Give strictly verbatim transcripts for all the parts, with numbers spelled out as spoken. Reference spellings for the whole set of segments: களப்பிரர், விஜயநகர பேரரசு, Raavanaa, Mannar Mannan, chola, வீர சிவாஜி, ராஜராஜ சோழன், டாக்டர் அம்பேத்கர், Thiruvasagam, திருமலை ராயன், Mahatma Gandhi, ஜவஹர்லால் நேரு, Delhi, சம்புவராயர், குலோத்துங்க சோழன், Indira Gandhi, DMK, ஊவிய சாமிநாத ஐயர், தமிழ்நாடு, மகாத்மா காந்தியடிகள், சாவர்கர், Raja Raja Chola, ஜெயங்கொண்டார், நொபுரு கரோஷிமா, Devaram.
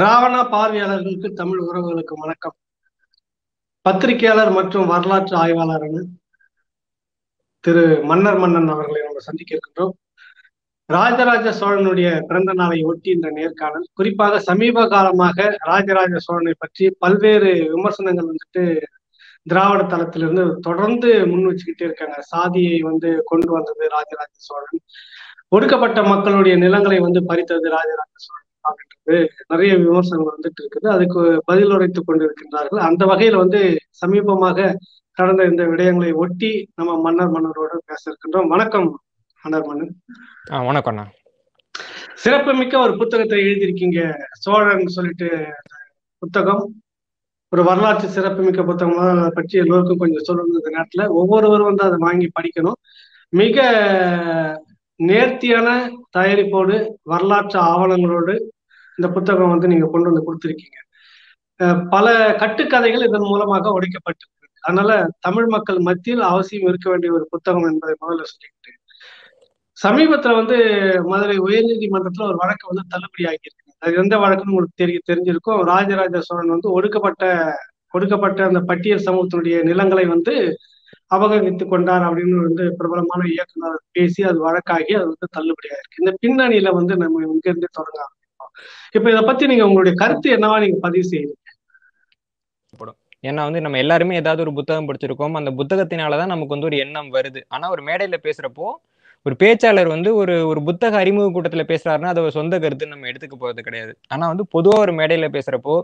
ராவணா பார்வையாளர்களுக்கு தமிழ் உறவுகளுக்கு வணக்கம். பத்திரிகையாளர் மற்றும் வரலாற்று ஆய்வாளரான திரு மன்னர் மன்னன் அவர்களை நம்ம சந்திக்க இருக்கின்றோம். ராஜராஜ சோழனுடைய பிறந்த நாளை ஒட்டி இந்த நேர்காணல், குறிப்பாக சமீப காலமாக ராஜராஜ சோழனை பற்றி பல்வேறு விமர்சனங்கள் வந்துட்டு திராவிட தளத்திலிருந்து தொடர்ந்து முன் வச்சுக்கிட்டே இருக்காங்க. சாதியை வந்து கொண்டு வந்தது ராஜராஜ சோழன், ஒடுக்கப்பட்ட மக்களுடைய நிலங்களை வந்து பறித்தது ராஜராஜ சோழன் அப்படின்றது நிறைய விமர்சனங்கள் வந்துட்டு இருக்குது. அதுக்கு பதில் உரைத்துக் கொண்டிருக்கின்றார்கள். அந்த வகையில் வந்து சமீபமாக நடந்த இந்த விடயங்களை ஒட்டி நம்ம மன்னர் மன்னரோட பேச இருக்கின்றோம். வணக்கம் மன்னர் மன்னன். வணக்கம். சிறப்பு மிக்க ஒரு புத்தகத்தை எழுதியிருக்கீங்க, சோழன் சொல்லிட்டு புத்தகம், ஒரு வரலாற்று சிறப்புமிக்க புத்தகமாக அதை பற்றி எல்லோருக்கும் கொஞ்சம் சொல்லணுன்ற நேரத்துல ஒவ்வொருவரும் வந்து அதை வாங்கி படிக்கணும். மிக நேர்த்தியான தயாரிப்போடு வரலாற்று ஆவணங்களோடு இந்த புத்தகம் வந்து நீங்க கொண்டு வந்து கொடுத்துருக்கீங்க. பல கட்டுக்கதைகள் இதன் மூலமாக உடைக்கப்பட்டிருக்கு. அதனால தமிழ் மக்கள் மத்தியில் அவசியம் இருக்க வேண்டிய ஒரு புத்தகம் என்பதை முதல்ல சொல்லிக்கிட்டு, சமீபத்துல வந்து மதுரை உயர்நீதிமன்றத்துல ஒரு வழக்கு வந்து தள்ளுபடி ஆகியிருக்கு. அது எந்த வழக்குன்னு உங்களுக்கு தெரிய தெரிஞ்சிருக்கும். ராஜராஜ சோழன் வந்து ஒடுக்கப்பட்ட ஒடுக்கப்பட்ட அந்த பட்டியல் சமூகத்தினுடைய நிலங்களை வந்து அபகரித்து கொண்டார் அப்படின்னு வந்து பிரபலமான இயக்குனர் பேசி அது வழக்காகி அது வந்து தள்ளுபடியா இருக்கு. இந்த பின்னணியில வந்து நம்ம இங்க இருந்து தொடங்க ஆரம்பிப்போம். இப்ப இதை பத்தி நீங்க உங்களுடைய கருத்து என்னவா நீங்க பதிவு செய்யுங்க. ஏன்னா வந்து நம்ம எல்லாருமே ஏதாவது ஒரு புத்தகம் படிச்சிருக்கோம், அந்த புத்தகத்தினாலதான் நமக்கு வந்து ஒரு எண்ணம் வருது. ஆனா ஒரு மேடையில பேசுறப்போ ஒரு பேச்சாளர் வந்து ஒரு ஒரு புத்தக அறிமுக கூட்டத்தில் பேசுறாருன்னா அது ஒரு சொந்த கருத்துன்னு நம்ம எடுத்துக்க போகிறது கிடையாது. ஆனால் வந்து பொதுவாக ஒரு மேடையில் பேசுகிறப்போ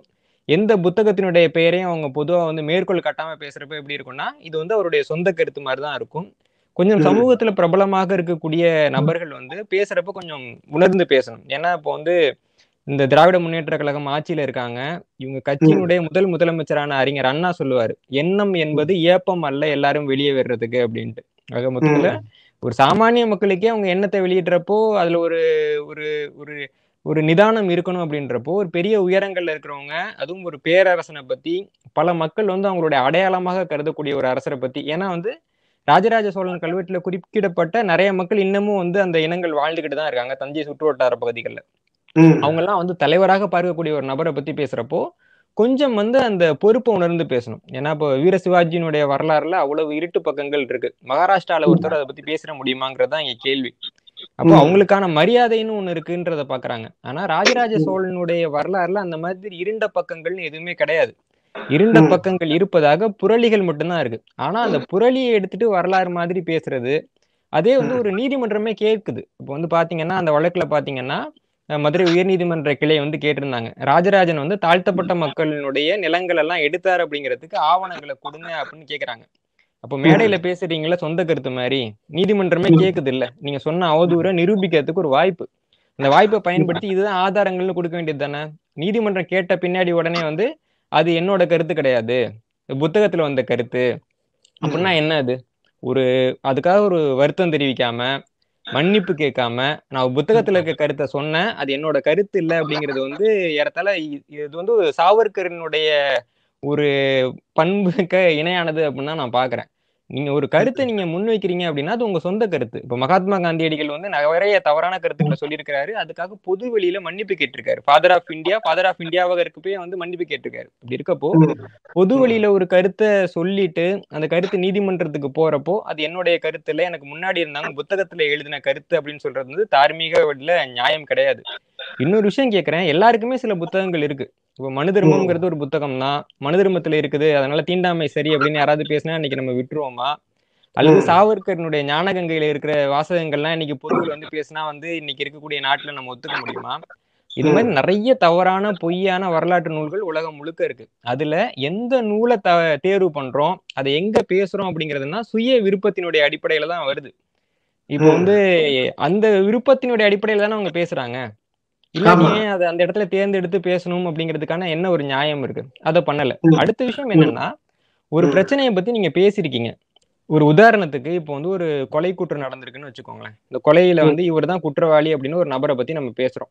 எந்த புத்தகத்தினுடைய பெயரையும் அவங்க பொதுவாக வந்து மேற்கோள் கட்டாமல் பேசுகிறப்போ எப்படி இருக்குன்னா, இது வந்து அவருடைய சொந்த கருத்து மாதிரி தான் இருக்கும். கொஞ்சம் சமூகத்தில் பிரபலமாக இருக்கக்கூடிய நபர்கள் வந்து பேசுகிறப்போ கொஞ்சம் உணர்ந்து பேசணும். ஏன்னா இப்போ வந்து இந்த திராவிட முன்னேற்ற கழகம் ஆட்சியில் இருக்காங்க. இவங்க கட்சியினுடைய முதல் முதலமைச்சரான அறிஞர் அண்ணா சொல்லுவார், எண்ணம் என்பது ஏப்பம் அல்ல எல்லாரும் வெளியே வர்றதுக்கு அப்படின்ட்டு. ஆக மொத்தத்தில் ஒரு சாமானிய மக்களுக்கே அவங்க எண்ணத்தை வெளியிடுறப்போ அதுல ஒரு ஒரு ஒரு நிதானம் இருக்கணும். அப்படின்றப்போ ஒரு பெரிய உயரங்கள்ல இருக்கிறவங்க, அதுவும் ஒரு பேரரசனை பத்தி பல மக்கள் வந்து அவங்களுடைய அடையாளமாக கருதக்கூடிய ஒரு அரசரை பத்தி, ஏன்னா வந்து ராஜராஜ சோழன் கல்வெட்டுல குறிப்பிடப்பட்ட நிறைய மக்கள் இன்னமும் வந்து அந்த இனங்கள் வாழ்ந்துகிட்டு தான் இருக்காங்க. தஞ்சை சுற்று வட்டார பகுதிகளில் அவங்க எல்லாம் வந்து தலைவராக பார்க்கக்கூடிய ஒரு நபரை பத்தி பேசுறப்போ கொஞ்சம் வந்து அந்த பொறுப்பை உணர்ந்து பேசணும். ஏன்னா இப்போ வீர சிவாஜியினுடைய வரலாறுல அவ்வளவு இருட்டு பக்கங்கள் இருக்கு. மகாராஷ்டிரால ஒருத்தர் அதை பத்தி பேச முடியுமாங்கிறதான் இங்க கேள்வி. அப்போ அவங்களுக்கான மரியாதைன்னு ஒண்ணு இருக்குன்றத பாக்குறாங்க. ஆனா ராஜராஜ சோழனுடைய வரலாறுல அந்த மாதிரி இருண்ட பக்கங்கள்னு எதுவுமே கிடையாது. இருண்ட பக்கங்கள் இருப்பதாக புரளிகள் மட்டும்தான் இருக்கு. ஆனா அந்த புரளியை எடுத்துட்டு வரலாறு மாதிரி பேசுறது அதே வந்து ஒரு நீதிமன்றமே கேட்குது. இப்போ வந்து பாத்தீங்கன்னா அந்த வழக்குல பாத்தீங்கன்னா மதுரை உயர்நீதிமன்ற கிளை வந்து கேட்டிருந்தாங்க, ராஜராஜன் வந்து தாழ்த்தப்பட்ட மக்களினுடைய நிலங்கள் எல்லாம் எடுத்தார் அப்படிங்கிறதுக்கு ஆவணங்களை கொடுங்க அப்படின்னு கேட்கறாங்க. அப்போ மேடையில பேசுறீங்களா சொந்த கருத்து மாதிரி, நீதிமன்றமே கேட்குது இல்ல, நீங்க சொன்ன அவதூற நிரூபிக்கிறதுக்கு ஒரு வாய்ப்பு, அந்த வாய்ப்பை பயன்படுத்தி இதுதான் ஆதாரங்கள்னு கொடுக்க வேண்டியது தானே. நீதிமன்றம் கேட்ட பின்னாடி உடனே வந்து அது என்னோட கருத்து கிடையாது, புத்தகத்துல வந்த கருத்து அப்படின்னா என்ன அது? ஒரு அதுக்காக ஒரு வருத்தம் தெரிவிக்காம மன்னிப்பு கேட்காம நான் புத்தகத்துல இருக்க கருத்தை சொன்னேன், அது என்னோட கருத்து இல்லை அப்படிங்கிறது வந்து ஏறத்தால இது வந்து ஒரு சாவர்கரனுடைய ஒரு பண்புக்க இணையானது அப்படின்னா நான் பாக்குறேன். நீங்க ஒரு கருத்தை நீங்க முன்வைக்கிறீங்க அப்படின்னா அது உங்க சொந்த கருத்து. இப்ப மகாத்மா காந்தியடிகள் வந்து நிறைய தவறான கருத்துக்களை சொல்லியிருக்கிறாரு, அதுக்காக பொது வெளியில மன்னிப்பு கேட்டிருக்காரு. Father of India father of இந்தியாவாக இருக்கப்பே வந்து மன்னிப்பு கேட்டிருக்காரு. இப்படி இருக்கப்போ பொது வெளியில ஒரு கருத்தை சொல்லிட்டு அந்த கருத்து நீதிமன்றத்துக்கு போறப்போ அது என்னுடைய கருத்துல எனக்கு முன்னாடி இருந்தாங்க புத்தகத்துல எழுதின கருத்து அப்படின்னு சொல்றது வந்து தார்மீக வழியில நியாயம் கிடையாது. இன்னொரு விஷயம் கேட்கிறேன், எல்லாருக்குமே சில புத்தகங்கள் இருக்கு. இப்போ மனு தர்மம்ங்கிறது ஒரு புத்தகம் தான், மனு தர்மத்துல இருக்குது அதனால தீண்டாமை சரி அப்படின்னு யாராவது பேசினா இன்னைக்கு நம்ம விட்டுருவோமா? அல்லது சாவர்கரனுடைய ஞானகங்கையில இருக்கிற வாசகங்கள்லாம் இன்னைக்கு பொருள் வந்து பேசினா வந்து இன்னைக்கு இருக்கக்கூடிய நாட்டுல நம்ம ஒத்துக்க முடியுமா? இது மாதிரி நிறைய தவறான பொய்யான வரலாற்று நூல்கள் உலகம் முழுக்க இருக்கு. அதுல எந்த நூலை த தேர்வு பண்றோம், அதை எங்க பேசுறோம் அப்படிங்கிறதுனா சுய விருப்பத்தினுடைய அடிப்படையில தான் வருது. இப்போ வந்து அந்த விருப்பத்தினுடைய அடிப்படையில தானே அவங்க பேசுறாங்க. இல்லையே அது அந்த இடத்துல தேர்ந்தெடுத்து பேசணும் அப்படிங்கிறதுக்கான என்ன ஒரு நியாயம் இருக்கு? அதை பண்ணல. அடுத்த விஷயம் என்னன்னா, ஒரு பிரச்சனையை பத்தி நீங்க பேசிருக்கீங்க. ஒரு உதாரணத்துக்கு இப்போ வந்து ஒரு கொலை குற்றம் நடந்திருக்குன்னு வச்சுக்கோங்களேன். இந்த கொலையில வந்து இவர் தான் குற்றவாளி அப்படின்னு ஒரு நபரை பத்தி நம்ம பேசுறோம்.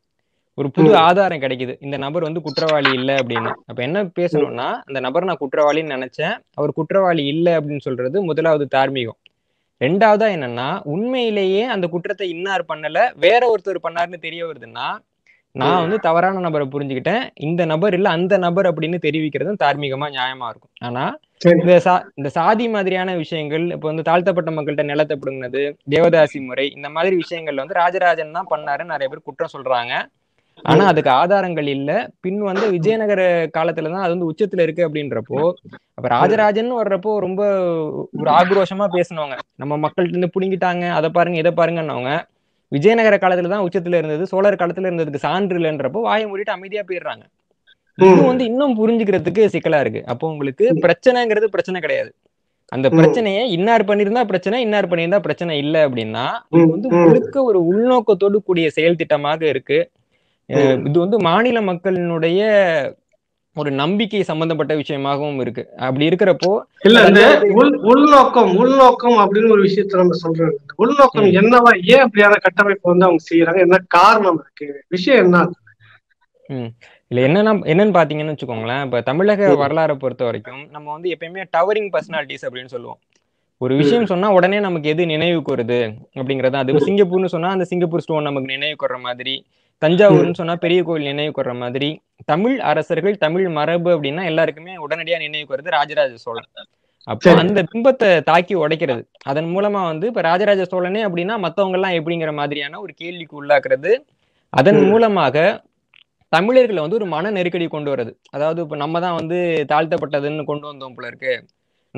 ஒரு புது ஆதாரம் கிடைக்குது, இந்த நபர் வந்து குற்றவாளி இல்லை அப்படின்னு. அப்ப என்ன பேசணும்னா, அந்த நபர் நான் குற்றவாளின்னு நினைச்சேன், அவர் குற்றவாளி இல்லை அப்படின்னு சொல்றது முதலாவது தார்மீகம். ரெண்டாவதா என்னன்னா, உண்மையிலேயே அந்த குற்றத்தை இன்னார் பண்ணல வேற ஒருத்தர் பண்ணாருன்னு தெரிய வருதுன்னா நான் வந்து தவறான நபரை புரிஞ்சுக்கிட்டேன், இந்த நபர் இல்ல அந்த நபர் அப்படின்னு தெரிவிக்கிறதும் தார்மீகமா நியாயமா இருக்கும். ஆனா இந்த சா இந்த சாதி மாதிரியான விஷயங்கள், இப்ப வந்து தாழ்த்தப்பட்ட மக்கள்கிட்ட நிலத்தை பிடுங்கினது, தேவதாசி முறை, இந்த மாதிரி விஷயங்கள்ல வந்து ராஜராஜன் தான் பண்ணாருன்னு நிறைய பேர் குற்றம் சொல்றாங்க. ஆனா அதுக்கு ஆதாரங்கள் இல்ல. பின் வந்து விஜயநகர காலத்துலதான் அது வந்து உச்சத்துல இருக்கு. அப்படின்றப்போ அப்ப ராஜராஜன் வர்றப்போ ரொம்ப ஒரு ஆக்ரோஷமா பேசினவங்க, நம்ம மக்கள்கிட்ட இருந்து புடுங்கிட்டாங்க, அதை பாருங்க இதை பாருங்கன்னவங்க விஜயநகர காலத்துலதான் உச்சத்துல இருந்தது, சோழர் காலத்துல இருந்ததுக்கு சான்று இல்லைன்றப்போ வாயை மூடிட்டு அமைதியா போயிடுறாங்க. இன்னும் வந்து இன்னும் புரிஞ்சுக்கிறதுக்கு சிக்கலா இருக்கு. அப்போ உங்களுக்கு பிரச்சனைங்கிறது பிரச்சனை கிடையாது, அந்த பிரச்சனையை இன்னார் பண்ணியிருந்தா பிரச்சனை, இன்னார் பண்ணியிருந்தா பிரச்சனை இல்லை அப்படின்னா இது வந்து முழுக்க ஒரு உள்நோக்கத்தோடு கூடிய செயல் திட்டமாக இருக்கு. இது வந்து மாநில மக்களினுடைய ஒரு நம்பிக்கை சம்பந்தப்பட்ட விஷயமாகவும் இருக்கு. அப்படி இருக்கிறப்போ இல்ல இந்த உள்நோக்கம் உள்நோக்கம் அப்படின்னு ஒரு விஷயத்த நம்ம சொல்றோம். உள்நோக்கம் என்னவா, ஏன் அப்படியான கட்டமைப்பு வந்து அவங்க செய்யறாங்க, என்ன காரணம் இருக்கு, விஷயம் என்ன உம் இல்ல என்னன்னா என்னன்னு பாத்தீங்கன்னு வச்சுக்கோங்களேன். இப்ப தமிழக வரலாறை பொறுத்த வரைக்கும் நம்ம வந்து எப்பயுமே டவரிங் பர்சனாலிட்டிஸ் அப்படின்னு சொல்லுவோம். ஒரு விஷயம் சொன்னா உடனே நமக்கு எது நினைவுக்கு வருது அப்படிங்கறத, அது சிங்கப்பூர்னு சொன்னா அந்த சிங்கப்பூர் ஸ்டோன் நமக்கு நினைவுக்குற மாதிரி, தஞ்சாவூர்னு சொன்னா பெரிய கோவில் நினைவுக்குற மாதிரி, தமிழ் அரசர்கள் தமிழ் மரபு அப்படின்னா எல்லாருக்குமே உடனடியா நினைவுக்குறது ராஜராஜ சோழன். அப்போ அந்த பிம்பத்தை தாக்கி உடைக்கிறது, அதன் மூலமா வந்து இப்ப ராஜராஜ சோழனே அப்படின்னா மத்தவங்க எல்லாம் எப்படிங்கிற மாதிரியான ஒரு கேள்விக்கு உள்ளாக்குறது, அதன் மூலமாக தமிழர்களை வந்து ஒரு மன நெருக்கடி கொண்டு வர்றது. அதாவது இப்ப நம்ம தான் வந்து தாழ்த்தப்பட்டதுன்னு கொண்டு வந்தோம் போல இருக்கு,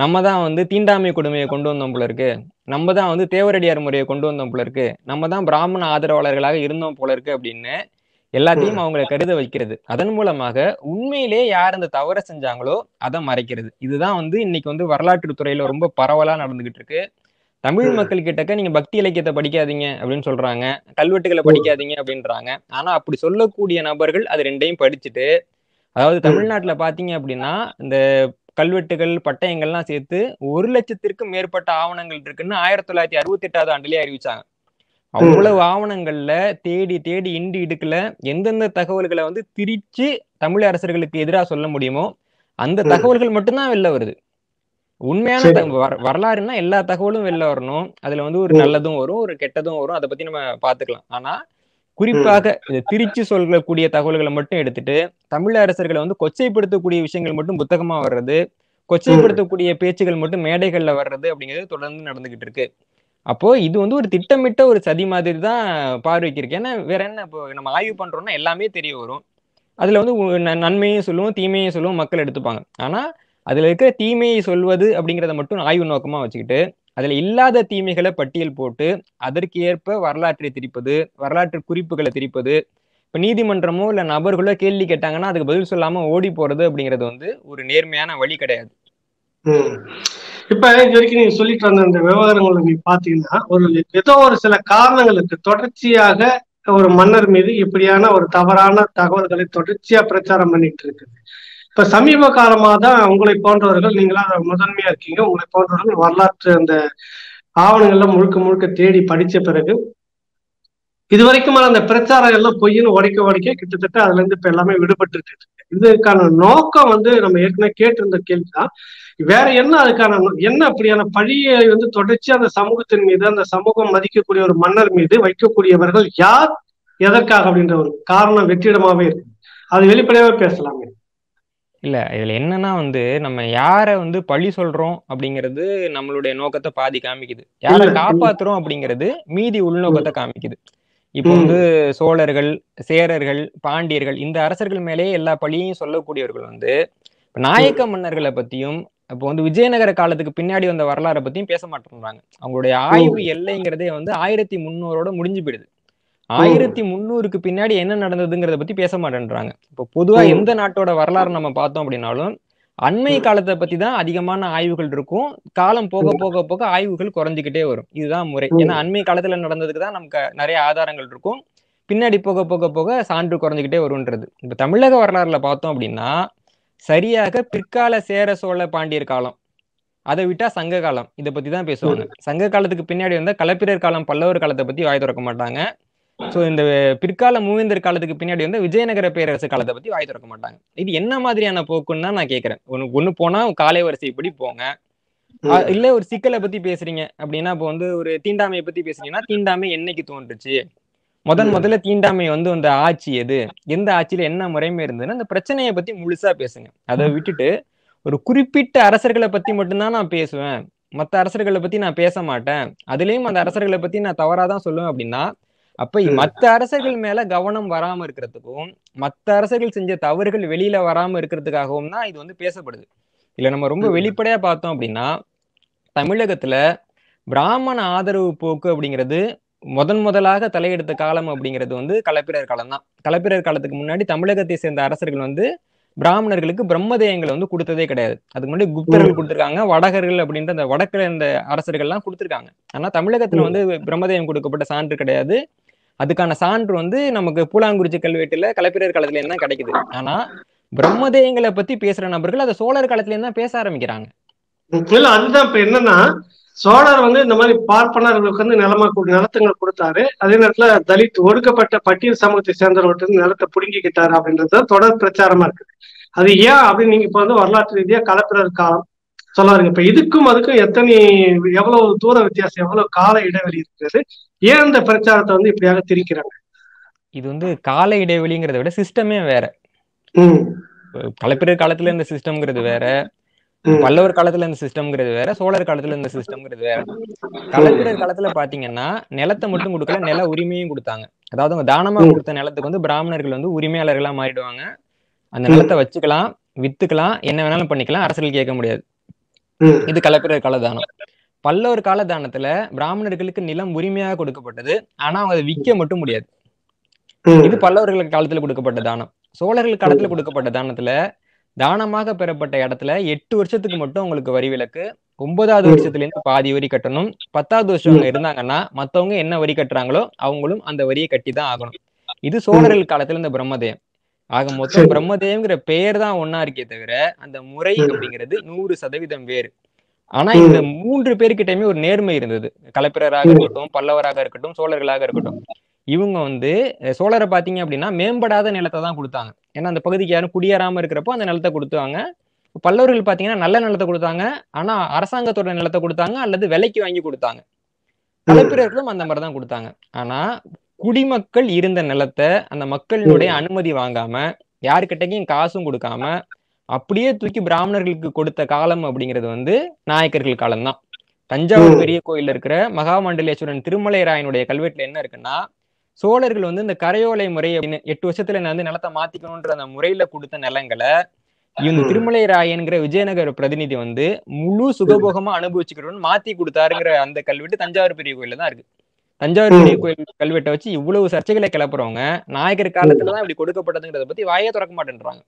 நம்ம தான் வந்து தீண்டாமை கொடுமையை கொண்டு வந்தோம் போல இருக்கு, நம்ம தான் வந்து தேவரடியார் முறையை கொண்டு வந்தோம் போல இருக்கு, நம்ம தான் பிராமண ஆதரவாளர்களாக இருந்தோம் போல இருக்கு அப்படின்னு எல்லாத்தையும் அவங்களை கருத வைக்கிறது. அதன் மூலமாக உண்மையிலே யார் அந்த தவறை செஞ்சாங்களோ அதை மறைக்கிறது. இதுதான் வந்து இன்னைக்கு வந்து வரலாற்று துறையில ரொம்ப பரவலா நடந்துகிட்டு இருக்கு. தமிழ் மக்கள் கிட்டக்க நீங்க பக்தி இலக்கியத்தை படிக்காதீங்க அப்படின்னு சொல்றாங்க, கல்வெட்டுகளை படிக்காதீங்க அப்படின்றாங்க. ஆனா அப்படி சொல்லக்கூடிய நபர்கள் அது ரெண்டையும் படிச்சுட்டு, அதாவது தமிழ்நாட்டுல பாத்தீங்க அப்படின்னா இந்த கல்வெட்டுகள் பட்டயங்கள்லாம் சேர்த்து ஒரு லட்சத்திற்கும் மேற்பட்ட ஆவணங்கள் இருக்குன்னு ஆயிரத்தி தொள்ளாயிரத்தி அறுபத்தி எட்டாவது ஆண்டுலயே அறிவிச்சாங்க. அவ்வளவு ஆவணங்கள்ல தேடி தேடி இண்டி இடுக்குல எந்தெந்த தகவல்களை வந்து திரிச்சு தமிழ் அரசர்களுக்கு எதிராக சொல்ல முடியுமோ அந்த தகவல்கள் மட்டும்தான் வெளில வருது. உண்மையான வரலாறுன்னா எல்லா தகவலும் வெளில வரணும், அதுல வந்து ஒரு நல்லதும் வரும் ஒரு கெட்டதும் வரும், அதை பத்தி நம்ம பாத்துக்கலாம். ஆனா குறிப்பாக திருச்சி சொல்லக்கூடிய தகவல்களை மட்டும் எடுத்துட்டு தமிழ் அரசர்களை வந்து கொச்சைப்படுத்தக்கூடிய விஷயங்கள் மட்டும் புத்தகமா வர்றது, கொச்சைப்படுத்தக்கூடிய பேச்சுகள் மட்டும் மேடைகள்ல வர்றது அப்படிங்கிறது தொடர்ந்து நடந்துகிட்டு இருக்கு. அப்போ இது வந்து ஒரு திட்டமிட்ட ஒரு சதி மாதிரி தான் பார்வைக்கு இருக்கு. ஏன்னா வேற என்ன, இப்போ நம்ம ஆய்வு பண்றோம்னா எல்லாமே தெரிய வரும், அதுல வந்து நன்மையும் சொல்லுவோம் தீமையும் சொல்லுவோம், மக்கள் எடுத்துப்பாங்க. ஆனா அதுல இருக்கிற தீமையை சொல்வது அப்படிங்கிறத மட்டும் ஆய்வு நோக்கமா வச்சுக்கிட்டு அதுல இல்லாத தீமைகளை பட்டியல் போட்டு அதற்கு ஏற்ப வரலாற்றை திரிப்பது, வரலாற்று குறிப்புகளை திரிப்பது, இப்ப நீதிமன்றமோ இல்ல நபர்களோ கேள்வி கேட்டாங்கன்னா அதுக்கு பதில் சொல்லாம ஓடி போறது அப்படிங்கிறது வந்து ஒரு நேர்மையான வழி கிடையாது. உம் இப்ப இது வரைக்கும் நீங்க சொல்லிட்டு வந்த அந்த விவகாரங்களை நீங்க பாத்தீங்கன்னா ஒரு ஏதோ ஒரு சில காரணங்களுக்கு தொடர்ச்சியாக ஒரு மன்னர் மீது இப்படியான ஒரு தவறான தகவல்களை தொடர்ச்சியா பிரச்சாரம் பண்ணிட்டு இருக்குது. இப்ப சமீப காலமாக தான் உங்களை போன்றவர்கள், நீங்களா முதன்மையா இருக்கீங்க, உங்களை போன்றவர்கள் வரலாற்று அந்த ஆவணங்கள்ல முழுக்க முழுக்க தேடி படிச்ச பிறகு இது வரைக்குமான அந்த பிரச்சாரம் எல்லாம் பொய்ன்னு உடைக்க உடைக்க கிட்டத்தட்ட அதுல இருந்து இப்ப எல்லாமே விடுபட்டு இருக்கு. இதுக்கான நோக்கம் வந்து நம்ம ஏற்கனவே கேட்டிருந்த கேள்விதான், வேற என்ன அதுக்கான என்ன அப்படியான பழியை வந்து தொடர்ச்சி அந்த சமூகத்தின் மீது அந்த சமூகம் மதிக்கக்கூடிய ஒரு மன்னர் மீது வைக்கக்கூடியவர்கள் யார், எதற்காக அப்படின்ற ஒரு காரணம் வெற்றிடமாவே இருக்கு. அது வெளிப்படையாவே பேசலாமே. இல்ல இதுல என்னன்னா வந்து நம்ம யார வந்து பழி சொல்றோம் அப்படிங்கிறது நம்மளுடைய நோக்கத்தை பாதி காமிக்குது, யாரை காப்பாத்துறோம் அப்படிங்கிறது மீதி உள்நோக்கத்தை காமிக்குது. இப்போ வந்து சோழர்கள் சேரர்கள் பாண்டியர்கள் இந்த அரசர்கள் மேலேயே எல்லா பழியையும் சொல்லக்கூடியவர்கள் வந்து நாயக்க மன்னர்களை பத்தியும் இப்போ வந்து விஜயநகர காலத்துக்கு பின்னாடி வந்த வரலாறை பத்தியும் பேச மாட்டேங்கிறாங்க. அவங்களுடைய ஆய்வு எல்லைங்கிறதே வந்து ஆயிரத்தி முன்னூறோட முடிஞ்சு போயிடுது, ஆயிரத்தி முன்னூறுக்கு பின்னாடி என்ன நடந்ததுங்கிறத பத்தி பேச மாட்டேன்றாங்க. இப்போ பொதுவா எந்த நாட்டோட வரலாறு நம்ம பார்த்தோம் அப்படின்னாலும் அண்மை காலத்தை பத்தி தான் அதிகமான ஆய்வுகள் இருக்கும், காலம் போக போக போக ஆய்வுகள் குறைஞ்சிக்கிட்டே வரும், இதுதான் முறை. ஏன்னா அண்மை காலத்துல நடந்ததுக்கு தான் நமக்கு நிறைய ஆதாரங்கள் இருக்கும், பின்னாடி போக போக போக சான்று குறைஞ்சிக்கிட்டே வரும்ன்றது. இப்ப தமிழக வரலாறுல பார்த்தோம் அப்படின்னா சரியாக பிற்கால சேர சோழ பாண்டியர் காலம், அதை விட்டா சங்க காலம், இதை பத்தி தான் பேசுவாங்க. சங்க காலத்துக்கு பின்னாடி வந்தா களப்பிரர் காலம் பல்லவர் காலத்தை பத்தி வாய் திறக்க மாட்டாங்க. ஸோ இந்த பிற்கால மூவேந்தர் காலத்துக்கு பின்னாடி வந்து விஜயநகர பேரரசு காலத்தை பத்தி வாய் திறக்க மாட்டாங்க. இது என்ன மாதிரியான போக்குன்னு தான் நான் கேட்கறேன். ஒன்னு ஒண்ணு போனா காலை வரிசைப்படி போங்க, இல்ல ஒரு சிக்கலை பத்தி பேசுறீங்க அப்படின்னா இப்போ வந்து ஒரு தீண்டாமையை பத்தி பேசுறீங்கன்னா தீண்டாமை என்னைக்கு தோன்றுச்சு, முதன் முதல்ல தீண்டாமை வந்து அந்த ஆட்சி எது, எந்த ஆட்சியில என்ன முறைமை இருந்ததுன்னா அந்த பிரச்சனையை பத்தி முழுசா பேசுங்க. அதை விட்டுட்டு ஒரு குறிப்பிட்ட அரசர்களை பத்தி மட்டும்தான் நான் பேசுவேன், மற்ற அரசர்களை பத்தி நான் பேச மாட்டேன், அதுலயும் அந்த அரசர்களை பத்தி நான் தவறாதான் சொல்லுவேன் அப்படின்னா அப்ப மற்ற அரசர்கள் மேல கவனம் வராம இருக்கிறதுக்கும் மற்ற அரசர்கள் செஞ்ச தவறுகள் வெளியில வராம இருக்கிறதுக்காகவும் தான் இது வந்து பேசப்படுது. இல்ல நம்ம ரொம்ப வெளிப்படையா பார்த்தோம் அப்படின்னா தமிழகத்துல பிராமண ஆதரவு போக்கு அப்படிங்கிறது முதன் முதலாக தலையெடுத்த காலம் அப்படிங்கிறது வந்து களப்பிரர் காலம் தான். களப்பிரர் காலத்துக்கு முன்னாடி தமிழகத்தை சேர்ந்த அரசர்கள் வந்து பிராமணர்களுக்கு பிரம்மதேயங்களை வந்து கொடுத்ததே கிடையாது. அதுக்கு முன்னாடி குப்தர்கள் கொடுத்திருக்காங்க, வடகர்கள் அப்படின்ற அந்த வடக்குல இருந்த அரசர்கள் எல்லாம் கொடுத்திருக்காங்க. ஆனா தமிழகத்துல வந்து பிரம்மதேயம் கொடுக்கப்பட்ட சான்று கிடையாது. அதுக்கான சான்று வந்து நமக்கு பூலாங்குறிச்சி கல்வெட்டுல களப்பிரர் காலத்துல என்ன கிடைக்குது. ஆனா பிரம்மதேயங்களை பத்தி பேசுற நபர்கள் அதை சோழர் காலத்துல இருந்தா பேச ஆரம்பிக்கிறாங்க. என்னன்னா சோழர் வந்து இந்த மாதிரி பார்ப்பனர்களுக்கு வந்து நிலமா நிலத்தங்கள் கொடுத்தாரு, அதே நேரத்துல தலித் ஒடுக்கப்பட்ட பட்டியல் சமூகத்தை சேர்ந்தவர்கிட்ட இருந்து நிலத்தை புடுங்கிக்கிட்டாரு அப்படின்றது தொடர் பிரச்சாரமா இருக்குது. அது ஏன் அப்படின்னு நீங்க இப்ப வந்து வரலாற்று ரீதியா களப்பிரர் காலம் சொல்லாருங்க. இப்ப இதுக்கும் அதுக்கும் எத்தனை எவ்வளவு தூர வித்தியாசம், எவ்வளவு கால இடைவெளி இருக்கிறது, ஏன் இந்த பிரச்சாரத்தை வந்து இப்படியாக திரிக்கிறாங்க? இது வந்து கால இடைவெளிங்கிறத விட சிஸ்டமே வேற. உம் களப்பிரர் காலத்துல இந்த சிஸ்டம்ங்கிறது வேற, பல்லவர் காலத்துல இந்த சிஸ்டம்ங்கிறது வேற, சோழர் காலத்துல இந்த சிஸ்டம்ங்கிறது வேற. களப்பிரர் காலத்துல பாத்தீங்கன்னா நிலத்தை மட்டும் கொடுக்கல, நில உரிமையும் கொடுத்தாங்க. அதாவது அவங்க தானமா கொடுத்த நிலத்துக்கு வந்து பிராமணர்கள் வந்து உரிமையாளர்களா மாறிடுவாங்க, அந்த நிலத்தை வச்சுக்கலாம், வித்துக்கலாம், என்ன வேணாலும் பண்ணிக்கலாம், அரசர்கள் கேட்க முடியாது. இது களப்பிரர் கால தானம். பல்லவர் கால தானத்துல பிராமணர்களுக்கு நிலம் உரிமையாக கொடுக்கப்பட்டது, ஆனா அவங்க அதை விற்க மட்டும் முடியாது. இது பல்லவர்கள் காலத்துல கொடுக்கப்பட்ட தானம். சோழர்கள் காலத்துல கொடுக்கப்பட்ட தானத்துல தானமாக பெறப்பட்ட இடத்துல எட்டு வருஷத்துக்கு மட்டும் உங்களுக்கு வரி விலக்கு, ஒன்பதாவது வருஷத்துல இருந்து பாதி வரி கட்டணும், பத்தாவது வருஷம் அவங்க இருந்தாங்கன்னா மத்தவங்க என்ன வரி கட்டுறாங்களோ அவங்களும் அந்த வரியை கட்டிதான் ஆகணும். இது சோழர்கள் காலத்துல இந்த பிரம்மதேயம். ஆக மொத்தம் பிரம்மதேயம்ங்கிற பெயர் தான் ஒன்னா இருக்கே தவிர அந்த முறை அப்படிங்கிறது நூறு சதவீதம் வேறு. ஆனா இந்த மூன்று பேருக்கிட்டயுமே ஒரு நேர்மை இருந்தது. களப்பிரராக இருக்கட்டும், பல்லவராக இருக்கட்டும், சோழர்களாக இருக்கட்டும், இவங்க வந்து சோழரை பாத்தீங்க அப்படின்னா மேம்படாத நிலத்தை தான் கொடுத்தாங்க. ஏன்னா அந்த பகுதிக்கு யாரும் குடியேறாம இருக்கிறப்போ அந்த நிலத்தை கொடுத்தாங்க. பல்லவர்கள் பாத்தீங்கன்னா நல்ல நிலத்தை கொடுத்தாங்க, ஆனா அரசாங்கத்தோட நிலத்தை கொடுத்தாங்க அல்லது விலைக்கு வாங்கி கொடுத்தாங்க. களப்பிரர்களும் அந்த மாதிரிதான் கொடுத்தாங்க. ஆனா குடிமக்கள் இருந்த நிலத்தை அந்த மக்களினுடைய அனுமதி வாங்காம யாருக்கிட்டையும் காசும் கொடுக்காம அப்படியே தூக்கி பிராமணர்களுக்கு கொடுத்த காலம் அப்படிங்கிறது வந்து நாயக்கர்கள் காலம்தான். தஞ்சாவூர் பெரிய கோயில்ல இருக்கிற மகாமண்டலேஸ்வரன் திருமலை ராயனுடைய கல்வெட்டுல என்ன இருக்குன்னா சோழர்கள் வந்து இந்த கரையோலை முறை அப்படின்னு எட்டு வருஷத்துல நான் வந்து நிலத்தை மாத்திக்கணும்ன்ற அந்த முறையில கொடுத்த நிலங்களை இந்த திருமலை ராயன்கிற விஜயநகர பிரதிநிதி வந்து முழு சுகபோகமா அனுபவிச்சுக்கிறோன்னு மாத்தி கொடுத்தாருங்கிற அந்த கல்வெட்டு தஞ்சாவூர் பெரிய கோயில்ல தான் இருக்கு. தஞ்சாவூர் பெரிய கோயில் கல்வெட்டை வச்சு இவ்வளவு சர்ச்சைகளை கிளப்புறவங்க நாயக்கர் காலத்துலதான் இப்படி கொடுக்கப்பட்டதுங்கிறத பத்தி வாயே திறக்க மாட்டேன்றாங்க.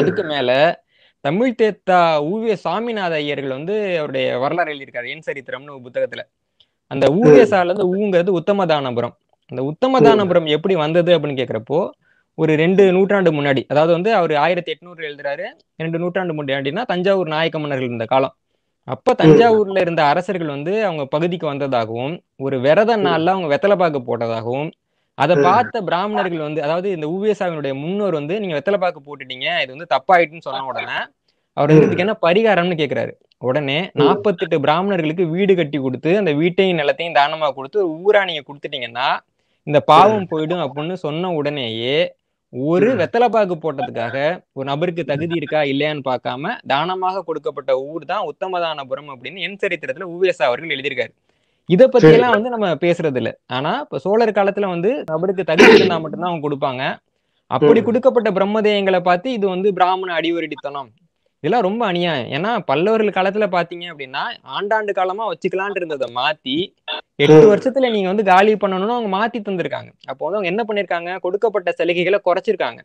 அதுக்கு மேல தமிழ் தேத்தா ஊவிய சாமிநாத ஐயர்கள் வந்து அவருடைய வரலாறு எழுதியிருக்காரு என் சரித்திரம்னு ஒரு புத்தகத்துல. அந்த ஊவியசால இருந்து ஊங்கிறது உத்தமதானபுரம். அந்த உத்தமதானபுரம் எப்படி வந்தது அப்படின்னு கேட்கிறப்போ ஒரு ரெண்டு நூற்றாண்டு முன்னாடி, அதாவது வந்து அவர் ஆயிரத்தி எட்நூறுல எழுதுறாரு, ரெண்டு நூற்றாண்டு முன்னாடினா தஞ்சாவூர் நாயக்க மன்னர்கள் இருந்த காலம். அப்ப தஞ்சாவூர்ல இருந்த அரசர்கள் வந்து அவங்க பகுதிக்கு வந்ததாகவும் ஒரு விரத நாள்ல அவங்க வெத்தலை பாக்கு போட்டதாகவும் அதை பார்த்த பிராமணர்கள் வந்து, அதாவது இந்த ஊவேசாவினுடைய முன்னோர் வந்து நீங்க வெத்தலை பாக்கு போட்டுட்டீங்க இது வந்து தப்பாயிட்டுன்னு சொன்ன உடனே அவர் வந்து இதுக்கு என்ன பரிகாரம்னு கேட்கிறாரு. உடனே நாற்பத்தெட்டு பிராமணர்களுக்கு வீடு கட்டி கொடுத்து அந்த வீட்டையும் நிலத்தையும் தானமா கொடுத்து ஒரு ஊராணியை கொடுத்துட்டீங்கன்னா இந்த பாவம் போயிடும் அப்படின்னு சொன்ன உடனேயே ஒரு வெத்தலை பாக்கு போட்டதுக்காக ஒரு நபருக்கு தகுதி இருக்கா இல்லையான்னு பார்க்காம தானமாக கொடுக்கப்பட்ட ஊர் தான் உத்தமதானபுரம் அப்படின்னு என் சரித்திரத்துல ஊவேசா அவர்கள் எழுதியிருக்காரு. இதை பத்தி எல்லாம் வந்து நம்ம பேசுறது இல்லை. ஆனா இப்ப சோழர் காலத்துல வந்து நபருக்கு தகுதி இருந்தா மட்டும்தான் அவங்க கொடுப்பாங்க. அப்படி கொடுக்கப்பட்ட பிரம்மதேயங்களை பார்த்து இது வந்து பிராமண அடிவரடித்தனம், இதெல்லாம் ரொம்ப அநியாயம். ஏன்னா பல்லவர்கள் காலத்துல பாத்தீங்க அப்படின்னா ஆண்டாண்டு காலமா வச்சுக்கலான் இருந்ததை மாத்தி எட்டு வருஷத்துல நீங்க வந்து காலி பண்ணணும்னு அவங்க மாத்தி தந்திருக்காங்க. அப்போ வந்து அவங்க என்ன பண்ணிருக்காங்க, கொடுக்கப்பட்ட சலுகைகளை குறைச்சிருக்காங்க.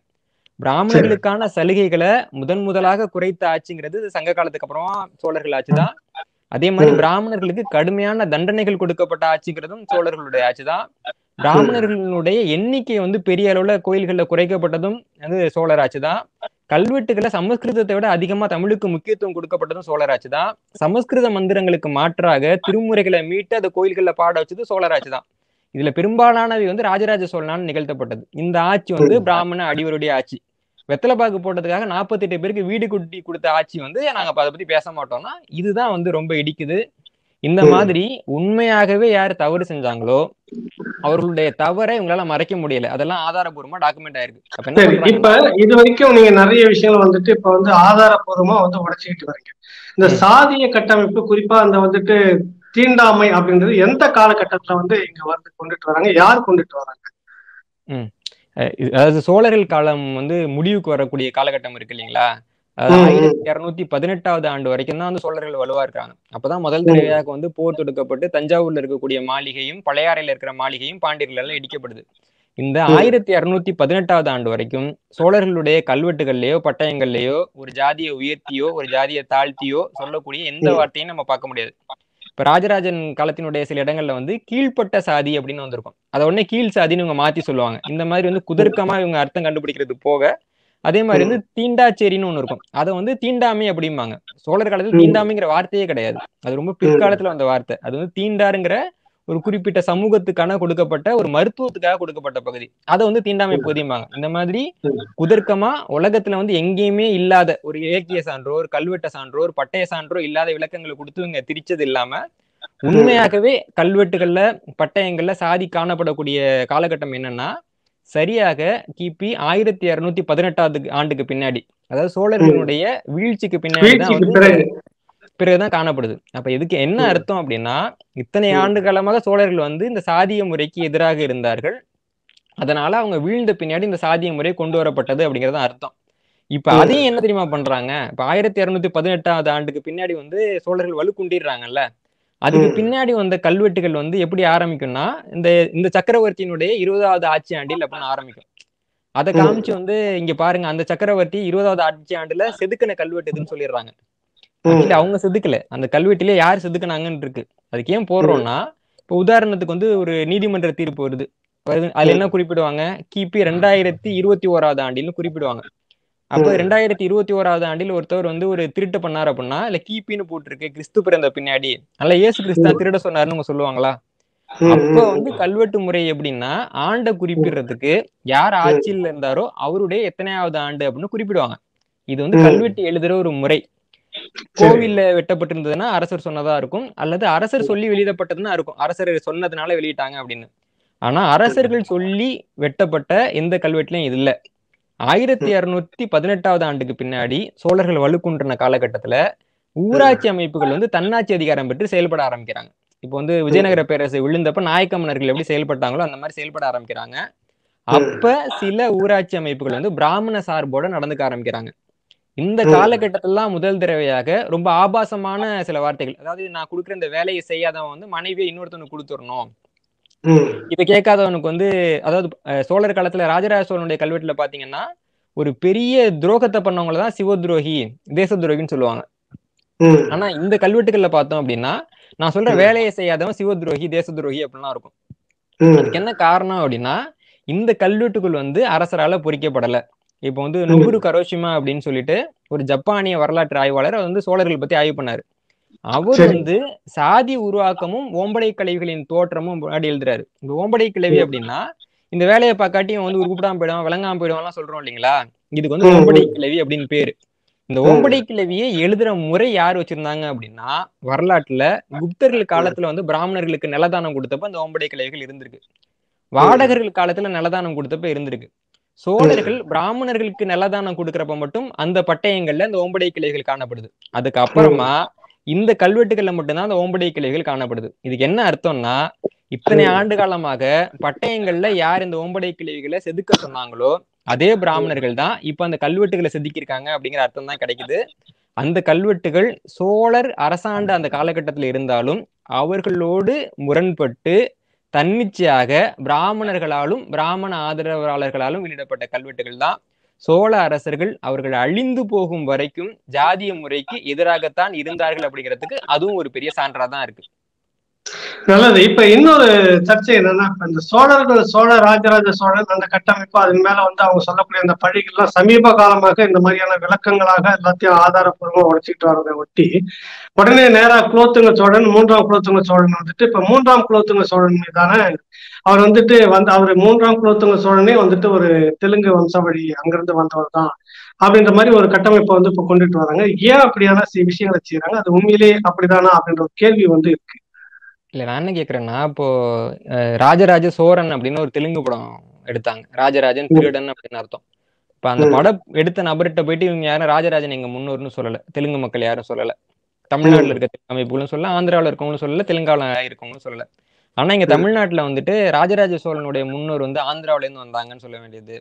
பிராமணர்களுக்கான சலுகைகளை முதன் முதலாக குறைத்த ஆட்சிங்கிறது சங்க காலத்துக்கு அப்புறமா சோழர்கள் ஆட்சிதான். அதே மாதிரி பிராமணர்களுக்கு கடுமையான தண்டனைகள் கொடுக்கப்பட்ட ஆட்சிங்கிறதும் சோழர்களுடைய ஆட்சிதான். பிராமணர்களுடைய எண்ணிக்கை வந்து பெரிய அளவுல கோயில்கள்ல குறைக்கப்பட்டதும் அது சோழர் ஆட்சிதான். கல்வெட்டுகளை சமஸ்கிருதத்தை விட அதிகமா தமிழுக்கு முக்கியத்துவம் கொடுக்கப்பட்டதும் சோழராட்சி தான். சமஸ்கிருத மந்திரங்களுக்கு மாற்றாக திருமுறைகளை மீட்டு அதை கோயில்கள்ல பாட வச்சது சோழராட்சி தான். இதுல பெரும்பாலானவை வந்து ராஜராஜ சோழனால் நிகழ்த்தப்பட்டது. இந்த ஆட்சி வந்து பிராமண அடிவருடைய ஆட்சி. வெத்தலைப்பாக்கு போட்டதுக்காக நாற்பத்தி எட்டு பேருக்கு வீடு குட்டி கொடுத்த ஆட்சி வந்து நாங்க அதை பத்தி பேச மாட்டோம்னா இதுதான் வந்து ரொம்ப இடிக்குது. இந்த மாதிரி உண்மையாகவே யாரு தவறு செஞ்சாங்களோ அவர்களுடைய தவறை உங்களால மறைக்க முடியல. அதெல்லாம் ஆதாரபூர்வமா டாக்குமெண்ட் ஆயிருக்கு. இப்ப இது வரைக்கும் நீங்க நிறைய விஷயங்கள் வந்துட்டு இப்ப வந்து ஆதாரபூர்வமா வந்து உடைச்சுக்கிட்டு வரீங்க. இந்த சாதிய கட்டமைப்பு குறிப்பா அந்த வந்துட்டு தீண்டாமை அப்படின்றது எந்த காலகட்டத்துல வந்து இங்க வந்து கொண்டுட்டு வராங்க, யார் கொண்டுட்டு வராங்க? உம் அதாவது சோழர்கள் காலம் வந்து முடிவுக்கு வரக்கூடிய காலகட்டம் இருக்கு இல்லைங்களா. ஆயிரத்தி இருநூத்தி பதினெட்டாவது ஆண்டு வரைக்கும் தான் வந்து சோழர்கள் வலுவா இருக்காங்க. அப்பதான் முதல் தடவையாக வந்து போர் தொடுக்கப்பட்டு தஞ்சாவூர்ல இருக்கக்கூடிய மாளிகையும் பழையாறையில இருக்கிற மாளிகையும் பாண்டியர்களால இடிக்கப்படுது. இந்த ஆயிரத்தி இருநூத்தி பதினெட்டாவது ஆண்டு வரைக்கும் சோழர்களுடைய கல்வெட்டுகள்லயோ பட்டயங்கள்லயோ ஒரு ஜாதியை உயர்த்தியோ ஒரு ஜாதியை தாழ்த்தியோ சொல்லக்கூடிய எந்த வார்த்தையும் நம்ம பார்க்க முடியாது. இப்ப ராஜராஜன் காலத்தினுடைய சில இடங்கள்ல வந்து கீழ்பட்ட சாதி அப்படின்னு வந்திருக்கும். அதை உடனே கீழ் சாதின்னு இவங்க மாத்தி சொல்லுவாங்க. இந்த மாதிரி வந்து குதர்க்கமா இவங்க அர்த்தம் கண்டுபிடிக்கிறது போக, அதே மாதிரி வந்து தீண்டாச்சேரின்னு ஒண்ணு இருக்கும். அதை வந்து தீண்டாமை அப்படிம்பாங்க. சோழர் காலத்துல தீண்டாமைங்கிற வார்த்தையே கிடையாது. அது ரொம்ப பிற்காலத்துல வந்த வார்த்தை. அது வந்து தீண்டாருங்கிற ஒரு குறிப்பிட்ட சமூகத்துக்கான கொடுக்கப்பட்ட ஒரு மருத்துவத்துக்காக கொடுக்கப்பட்ட பகுதி. அதை வந்து தீண்டாமை பகுதிம்பாங்க. இந்த மாதிரி குதர்க்கமா உலகத்துல வந்து எங்கேயுமே இல்லாத ஒரு இலக்கிய சான்றோ ஒரு கல்வெட்ட சான்றோ ஒரு பட்டய சான்றோ இல்லாத விளக்கங்களை கொடுத்து இவங்க திரிச்சது இல்லாம, உண்மையாகவே கல்வெட்டுகள்ல பட்டயங்கள்ல சாதி காணப்படக்கூடிய காலகட்டம் என்னன்னா சரியாக கிபி ஆயிரத்தி இருநூத்தி பதினெட்டாவது ஆண்டுக்கு பின்னாடி, அதாவது சோழர்களுடைய வீழ்ச்சிக்கு பின்னாடிதான் வந்து பிறகுதான் காணப்படுது. அப்ப இதுக்கு என்ன அர்த்தம் அப்படின்னா, இத்தனை ஆண்டு காலமாக சோழர்கள் வந்து இந்த சாதிய முறைக்கு எதிராக இருந்தார்கள். அதனால அவங்க வீழ்ந்த பின்னாடி இந்த சாதிய முறை கொண்டு வரப்பட்டது அப்படிங்கறத அர்த்தம். இப்ப அதையும் என்ன தெரியுமா பண்றாங்க, இப்ப ஆயிரத்தி இருநூத்தி பதினெட்டாவது ஆண்டுக்கு பின்னாடி வந்து சோழர்கள் வலுக்குண்டிடுறாங்கல்ல, அதுக்கு பின்னாடி வந்த கல்வெட்டுகள் வந்து எப்படி ஆரம்பிக்கும்னா இந்த இந்த சக்கரவர்த்தியினுடைய இருபதாவது ஆட்சி ஆண்டில் அப்படின்னு ஆரம்பிக்கும். அதை காமிச்சு வந்து இங்க பாருங்க அந்த சக்கரவர்த்தி இருபதாவது ஆட்சி ஆண்டுல செதுக்கின கல்வெட்டுன்னு சொல்லிடுறாங்க. அவங்க செதுக்கல, அந்த கல்வெட்டிலே யார் செதுக்கினாங்கன்னு இருக்கு. அதுக்கு ஏன் போடுறோம்னா, இப்ப உதாரணத்துக்கு வந்து ஒரு நீதிமன்ற தீர்ப்பு வருது, அதுல என்ன குறிப்பிடுவாங்க, கிபி ரெண்டாயிரத்தி இருபத்தி ஓராவது ஆண்டில்னு குறிப்பிடுவாங்க. அப்போ ரெண்டாயிரத்தி இருபத்தி ஓராவது ஆண்டில் ஒருத்தவர் வந்து ஒரு திருட்டு பண்ணார் அப்படின்னா, இல்ல கிபின்னு போட்டிருக்கு கிறிஸ்து பிறந்த பின்னாடி, அதனால ஏசு கிறிஸ்தா திருட சொன்னாருன்னு சொல்லுவாங்களா? அப்போ வந்து கல்வெட்டு முறை எப்படின்னா, ஆண்டை குறிப்பிடுறதுக்கு யார் ஆட்சியில் இருந்தாரோ அவருடைய எத்தனையாவது ஆண்டு அப்படின்னு குறிப்பிடுவாங்க. இது வந்து கல்வெட்டு எழுதுற ஒரு முறை. கோவில்ல வெட்டப்பட்டிருந்ததுன்னா அரசர் சொன்னதா இருக்கும், அல்லது அரசர் சொல்லி வெளியிடப்பட்டதுன்னா இருக்கும், அரசர் சொன்னதுனால வெளியிட்டாங்க அப்படின்னு. ஆனா அரசர்கள் சொல்லி வெட்டப்பட்ட எந்த கல்வெட்டுலயும் இது இல்ல. ஆயிரத்தி இருநூத்தி பதினெட்டாவது ஆண்டுக்கு பின்னாடி சோழர்கள் வலுக்குன்றன காலகட்டத்துல ஊராட்சி அமைப்புகள் வந்து தன்னாட்சி அதிகாரம் பெற்று செயல்பட ஆரம்பிக்கிறாங்க. இப்போ வந்து விஜயநகர பேரரசு விழுந்தப்ப நாயக்க மன்னர்கள் எப்படி செயல்பட்டாங்களோ அந்த மாதிரி செயல்பட ஆரம்பிக்கிறாங்க. அப்ப சில ஊராட்சி அமைப்புகள் வந்து பிராமண சார்போட நடந்துக்க ஆரம்பிக்கிறாங்க. இந்த காலகட்டத்திலாம் முதல் தடவையாக ரொம்ப ஆபாசமான சில வார்த்தைகள், அதாவது நான் கொடுக்குற இந்த வேலையை செய்யாதவன் வந்து மனைவியை இன்னொருத்தவனுக்கு கொடுத்துடணும், இதை கேட்காதவனுக்கு வந்து, அதாவது சோழர் காலத்துல ராஜராஜ சோழனுடைய கல்வெட்டுல பாத்தீங்கன்னா ஒரு பெரிய துரோகத்தை பண்ணவங்களதான் சிவ துரோகி தேச துரோகின்னு சொல்லுவாங்க. ஆனா இந்த கல்வெட்டுகள்ல பார்த்தோம் அப்படின்னா நான் சொல்ற வேலையை செய்யாதவன் சிவ துரோகி தேச துரோகி அப்படின்னா இருக்கும். அதுக்கு என்ன காரணம் அப்படின்னா, இந்த கல்வெட்டுகள் வந்து அரசரால பொறிக்கப்படலை. இப்ப வந்து நொபுரு கரோஷிமா அப்படின்னு சொல்லிட்டு ஒரு ஜப்பானிய வரலாற்று ஆய்வாளர் வந்து சோழர்கள் பத்தி ஆய்வு பண்ணாரு. அவர் வந்து சாதி உருவாக்கமும் ஓம்படை கிளவிகளின் தோற்றமும் முன்னாடி எழுதுறாரு. இந்த ஓம்படை கிளவி அப்படின்னா இந்த வேலையை பார்க்காட்டி வந்து உருப்பிடாம போயிடும் விளங்காம போயிடுவான்லாம் சொல்றோம் இல்லைங்களா, இதுக்கு வந்து ஓம்படை கிளவி அப்படின்னு பேரு. இந்த ஓம்படை கிளவியை எழுதுற முறை யார் வச்சிருந்தாங்க அப்படின்னா, வரலாற்றுல குப்தர்கள் காலத்துல வந்து பிராமணர்களுக்கு நிலதானம் கொடுத்தப்ப அந்த ஓம்படை கிளவிகள் இருந்திருக்கு. வாடகர்கள் காலத்துல நிலதானம் கொடுத்தப்ப இருந்திருக்கு. சோழர்கள் பிராமணர்களுக்கு நிலதானம் கொடுக்கறப்ப மட்டும் அந்த பட்டயங்கள்ல அந்த ஓம்படை கிளைகள் காணப்படுது. அதுக்கு அப்புறமா இந்த கல்வெட்டுகள்ல மட்டும்தான் அந்த ஓம்படை கிளைகள் காணப்படுது. இதுக்கு என்ன அர்த்தம்னா, இத்தனை ஆண்டு காலமாக பட்டயங்கள்ல யார் இந்த ஓம்படை கிளைகளை செதுக்க சொன்னாங்களோ அதே பிராமணர்கள் தான் இப்ப அந்த கல்வெட்டுகளை செதுக்கியிருக்காங்க அப்படிங்கிற அர்த்தம் தான் கிடைக்குது. அந்த கல்வெட்டுகள் சோழர் அரசாண்ட அந்த காலகட்டத்தில் இருந்தாலும் அவர்களோடு முரண்பட்டு தன்னிச்சையாக பிராமணர்களாலும் பிராமண ஆதரவாளர்களாலும் வெளியிடப்பட்ட கல்வெட்டுகள் தான் சோழ அரசர்கள் அவர்கள் அழிந்து போகும் வரைக்கும் ஜாதிய முறைக்கு எதிராகத்தான் இருந்தார்கள் அப்படிங்கிறதுக்கு அதுவும் ஒரு பெரிய சான்றா தான் இருக்கு. நல்லது. இப்ப இன்னொரு சர்ச்சை என்னன்னா, இப்ப இந்த சோழர்கள் சோழ ராஜராஜ சோழன் அந்த கட்டமைப்பு அதன் மேல வந்து அவங்க சொல்லக்கூடிய அந்த பழிகள்லாம் சமீப காலமாக இந்த மாதிரியான விளக்கங்களாக எல்லாத்தையும் ஆதாரப்பூர்வமா உடைச்சிட்டு வரதை ஒட்டி உடனே நேரா குலோத்துங்க சோழன் மூன்றாம் குலோத்துங்க சோழன் வந்துட்டு இப்ப மூன்றாம் குலோத்துங்க சோழன் மீதான அவர் வந்துட்டு வந்து அவர் மூன்றாம் குலோத்துங்க சோழனே வந்துட்டு ஒரு தெலுங்கு வம்சாவளி அங்கிருந்து வந்தவர் தான் அப்படின்ற மாதிரி ஒரு கட்டமைப்பை வந்து இப்ப கொண்டுட்டு வராங்க. ஏன் அப்படியான விஷயங்களை செய்யறாங்க, அது உண்மையிலேயே அப்படிதானா அப்படின்ற ஒரு கேள்வி வந்து இருக்கு. இல்ல நான் என்ன கேக்குறேன்னா இப்போ ராஜராஜ சோழன் அப்படின்னு ஒரு தெலுங்கு படம் எடுத்தாங்க. ராஜராஜன் பீரியடன் அப்படின்னு அர்த்தம். இப்ப அந்த படம் எடுத்த நபர்கிட்ட போயிட்டு இவங்க யாரும் ராஜராஜன் எங்க முன்னோர்னு சொல்லல, தெலுங்கு மக்கள் யாரும் சொல்லல, தமிழ்நாட்டுல இருக்க தெலுங்கு அமைப்புகளும் சொல்லல, ஆந்திராவில இருக்கவங்களும் சொல்லல, தெலுங்காவில இருக்கவங்களும் சொல்லல. ஆனா இங்க தமிழ்நாட்டுல வந்துட்டு ராஜராஜ சோழனுடைய முன்னோர் வந்து ஆந்திராவில இருந்து வந்தாங்கன்னு சொல்ல வேண்டியது.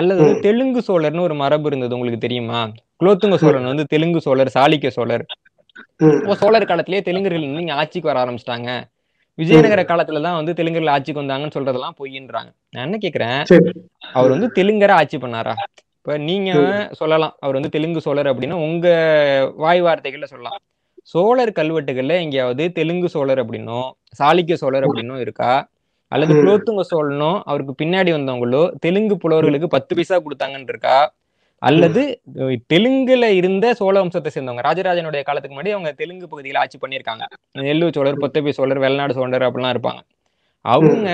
அல்லது தெலுங்கு சோழர்னு ஒரு மரபு இருந்தது உங்களுக்கு தெரியுமா? குலோத்துங்க சோழன் வந்து தெலுங்கு சோழர், சாளுக்கிய சோழர். சோழர் காலத்திலேயே தெலுங்கர்கள் வந்து இங்க ஆட்சிக்கு வர ஆரம்பிச்சிட்டாங்க, விஜயநகர காலத்துலதான் வந்து தெலுங்கர்கள் ஆட்சிக்கு வந்தாங்கன்னு சொல்றதெல்லாம் பொய்யின்றாங்க. நான் என்ன கேக்குறேன், அவர் வந்து தெலுங்கரை ஆட்சி பண்ணாரா? இப்ப நீங்க சொல்லலாம் அவர் வந்து தெலுங்கு சோழர் அப்படின்னா உங்க வாய் வார்த்தைகள்ல சொல்லலாம். சோழர் கல்வெட்டுகள்ல எங்கேயாவது தெலுங்கு சோழர் அப்படின்னோ சாளுக்கிய சோழர் அப்படின்னோ இருக்கா? அல்லது குலோத்துங்க சோழனோ அவருக்கு பின்னாடி வந்தவங்களோ தெலுங்கு புலவர்களுக்கு பத்து பைசா கொடுத்தாங்கன்னு இருக்கா? அல்லது தெலுங்குல இருந்த சோழ வம்சத்தை சேர்ந்தவங்க ராஜராஜனுடைய காலத்துக்கு முன்னாடி அவங்க தெலுங்கு பகுதியில ஆட்சி பண்ணியிருக்காங்க, நெல்லூர் சோழர், பொத்தப்பை சோழர், வெள்ளநாடு சோழர் அப்படிலாம் இருப்பாங்க. அவங்க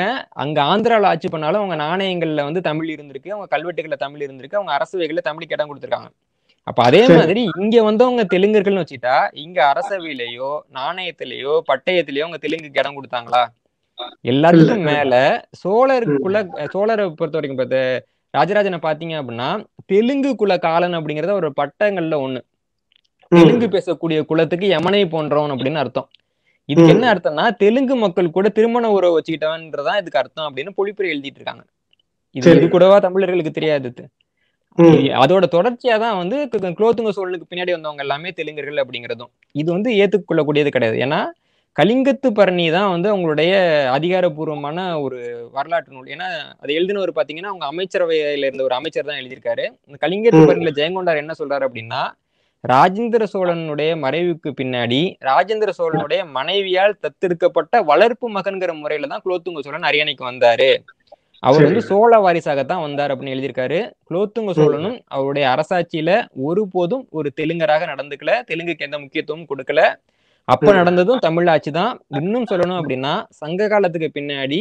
அங்க ஆந்திராவில் ஆட்சி பண்ணாலும் அவங்க நாணயங்கள்ல வந்து தமிழ் இருந்திருக்கு, அவங்க கல்வெட்டுகள்ல தமிழ் இருந்திருக்கு, அவங்க அரசவைகள்ல தமிழுக்கு இடம் கொடுத்துருக்காங்க. அப்ப அதே மாதிரி இங்க வந்தவங்க தெலுங்குகள்னு வச்சுட்டா இங்க அரசவையிலேயோ நாணயத்திலேயோ பட்டயத்திலேயோ அவங்க தெலுங்குக்கு இடம் கொடுத்தாங்களா? எல்லாத்துக்கும் மேல சோழருக்குள்ள சோழரை பொறுத்த வரைக்கும் பார்த்த ராஜராஜனை பாத்தீங்க அப்படின்னா தெலுங்கு குல காலன் அப்படிங்கறத ஒரு பட்டங்கள்ல ஒண்ணு. தெலுங்கு பேசக்கூடிய குலத்துக்கு யமனை போன்றவன் அப்படின்னு அர்த்தம். இதுக்கு என்ன அர்த்தம்னா தெலுங்கு மக்கள் கூட திருமண உறவு வச்சுக்கிட்டவன்றதான் இதுக்கு அர்த்தம் அப்படின்னு பொழிப்புரை எழுதிட்டு இருக்காங்க. இது இது கூடவா தமிழர்களுக்கு தெரியாது? அதோட தொடர்ச்சியா தான் வந்து குலோத்துங்க சோழனுக்கு பின்னாடி வந்தவங்க எல்லாமே தெலுங்கர்கள் அப்படிங்கிறதும் இது வந்து ஏத்துக்கொள்ளக்கூடியது கிடையாது. ஏன்னா கலிங்கத்து பரணி தான் வந்து அவங்களுடைய அதிகாரப்பூர்வமான ஒரு வரலாற்று நூல். ஏன்னா அதை எழுதினவர் பார்த்தீங்கன்னா அவங்க அமைச்சரவையில இருந்த ஒரு அமைச்சர் தான் எழுதியிருக்காரு. இந்த கலிங்கத்து பரணியில ஜெயங்கொண்டார் என்ன சொல்றாரு அப்படின்னா, ராஜேந்திர சோழனுடைய மறைவுக்கு பின்னாடி ராஜேந்திர சோழனுடைய மனைவியால் தத்தெடுக்கப்பட்ட வளர்ப்பு மகன்கிற முறையில தான் குலோத்துங்க சோழன் அரியணைக்கு வந்தாரு. அவர் வந்து சோழ வாரிசாகத்தான் வந்தார் அப்படின்னு எழுதியிருக்காரு. குலோத்துங்க சோழனும் அவருடைய அரசாட்சியில ஒருபோதும் ஒரு தெலுங்கராக நடந்துக்கல, தெலுங்குக்கு எந்த முக்கியத்துவமும் கொடுக்கல. அப்ப நடந்ததும் தமிழ் ஆட்சி தான். இன்னும் சொல்லணும் அப்படின்னா சங்க காலத்துக்கு பின்னாடி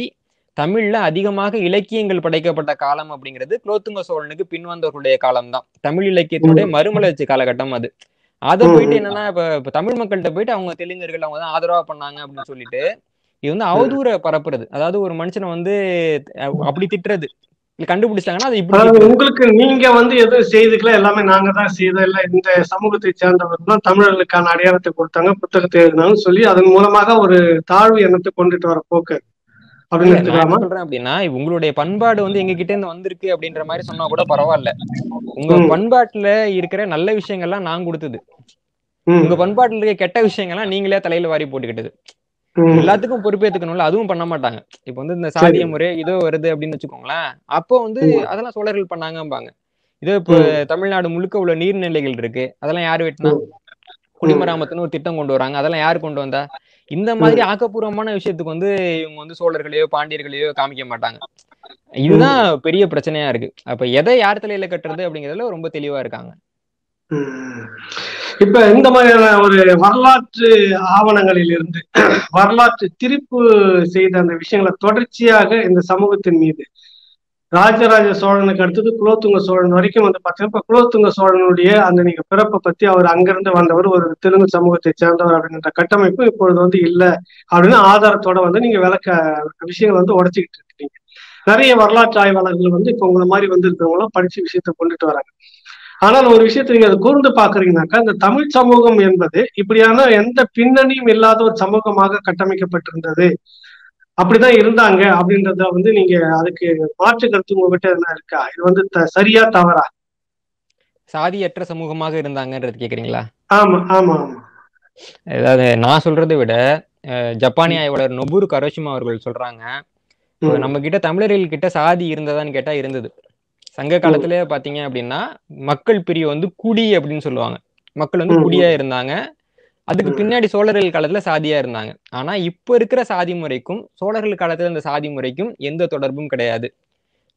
தமிழ்ல அதிகமாக இலக்கியங்கள் படைக்கப்பட்ட காலம் அப்படிங்கிறது குலோத்துங்க சோழனுக்கு பின்வந்தவர்களுடைய காலம்தான். தமிழ் இலக்கியத்தினுடைய மறுமலர்ச்சி காலகட்டம் அது. அதை போயிட்டு என்னன்னா இப்ப தமிழ் மக்கள்கிட்ட போயிட்டு அவங்க தெலுங்கர்கள் அவங்க தான் ஆதரவா பண்ணாங்க அப்படின்னு சொல்லிட்டு இது வந்து அவதூறை பரப்புறது. அதாவது ஒரு மனுஷனை வந்து அப்படி திட்டுறது கண்டுபிடிச்சாங்கன்னா உங்களுக்கு நீங்க வந்து எதுவும் செய்துக்கலாம், எல்லாமே நாங்க தான் செய்தோம், இந்த சமூகத்தை சேர்ந்தவர்கள் தான் தமிழர்களுக்கான அடையாளத்தை கொடுத்தாங்க, புத்தகத்தை எழுதினாலும் சொல்லி அதன் மூலமாக ஒரு தாழ்வு எண்ணத்தை கொண்டுட்டு வர போக்கு அப்படின்னு சொல்றேன். அப்படின்னா உங்களுடைய பண்பாடு வந்து எங்க கிட்ட இருந்து வந்திருக்கு அப்படின்ற மாதிரி சொன்னா கூட பரவாயில்ல. உங்க பண்பாட்டுல இருக்கிற நல்ல விஷயங்கள்லாம் நான் கொடுத்தது, உங்க பண்பாட்டுல இருக்க கெட்ட விஷயங்கள்லாம் நீங்களே தலையில வாரி போட்டுக்கிட்டது. எல்லாத்துக்கும் பொறுப்பேற்றுக்கணும்ல, அதுவும் பண்ண மாட்டாங்க. இப்ப வந்து இந்த சாதிய முறை இதோ வருது அப்படின்னு வச்சுக்கோங்களேன், அப்போ வந்து அதெல்லாம் சோழர்கள் பண்ணாங்கம்பாங்க. இதோ இப்போ தமிழ்நாடு முழுக்க உள்ள நீர்நிலைகள் இருக்கு, அதெல்லாம் யாரு வெட்டினா? குடிமராமத்துன்னு ஒரு திட்டம் கொண்டு வராங்க, அதெல்லாம் யாரு கொண்டு வந்தா? இந்த மாதிரி ஆக்கப்பூர்வமான விஷயத்துக்கு வந்து இவங்க வந்து சோழர்களையோ பாண்டியர்களையோ காமிக்க மாட்டாங்க. இதுதான் பெரிய பிரச்சனையா இருக்கு. அப்ப எதை யார் தலையில கட்டுறது அப்படிங்கறதுல ரொம்ப தெளிவா இருக்காங்க. இப்ப இந்த மாதிரியான ஒரு வரலாற்று ஆவணங்களில் இருந்து வரலாற்று திரிப்பு செய்த அந்த விஷயங்களை தொடர்ச்சியாக இந்த சமூகத்தின் மீது ராஜராஜ சோழனுக்கு அடுத்தது குலோத்துங்க சோழன் வரைக்கும் வந்து பார்த்தீங்கன்னா இப்ப குலோத்துங்க சோழனுடைய அந்த நீங்க பிறப்பை பத்தி அவர் அங்கிருந்து வந்தவர், ஒரு தெலுங்கு சமூகத்தை சேர்ந்தவர் அப்படின்ற கட்டமைப்பு இப்பொழுது வந்து இல்லை அப்படின்னு ஆதாரத்தோட வந்து நீங்க விளக்க விஷயங்களை வந்து உடைச்சிக்கிட்டு இருக்கீங்க. நிறைய வரலாற்று ஆய்வாளர்கள் வந்து இப்ப உங்களை மாதிரி வந்து இருக்கிறவங்களாம் படிச்சு விஷயத்த கொண்டுட்டு வராங்க. ஆனால் ஒரு விஷயத்த நீங்க அதை கூர்ந்து பாக்குறீங்கன்னாக்கா இந்த தமிழ் சமூகம் என்பது இப்படியான எந்த பின்னணியும் இல்லாத ஒரு சமூகமாக கட்டமைக்கப்பட்டிருந்தது, அப்படிதான் இருந்தாங்க அப்படின்றத வந்து நீங்க அதுக்கு மாற்று கருத்து உங்ககிட்ட என்ன இருக்கா? இது வந்து சரியா தவறா? சாதியற்ற சமூகமாக இருந்தாங்கன்றது கேக்குறீங்களா? ஆமா ஆமா ஆமா. அதாவது நான் சொல்றதை விட ஜப்பானிய ஆய்வாளர் நொபுரு கரோஷிமா அவர்கள் சொல்றாங்க, நம்ம கிட்ட தமிழர்கள் கிட்ட சாதி இருந்ததான்னு கேட்டா இருந்தது. சங்க காலத்துல பாத்தீங்க அப்படின்னா மக்கள் பிரிவு வந்து குடி அப்படின்னு சொல்லுவாங்க, மக்கள் வந்து குடியா இருந்தாங்க. அதுக்கு பின்னாடி சோழர்கள் காலத்துல சாதியா இருந்தாங்க. ஆனா இப்ப இருக்கிற சாதி முறைக்கும் சோழர்கள் காலத்துல இந்த சாதி முறைக்கும் எந்த தொடர்பும் கிடையாது.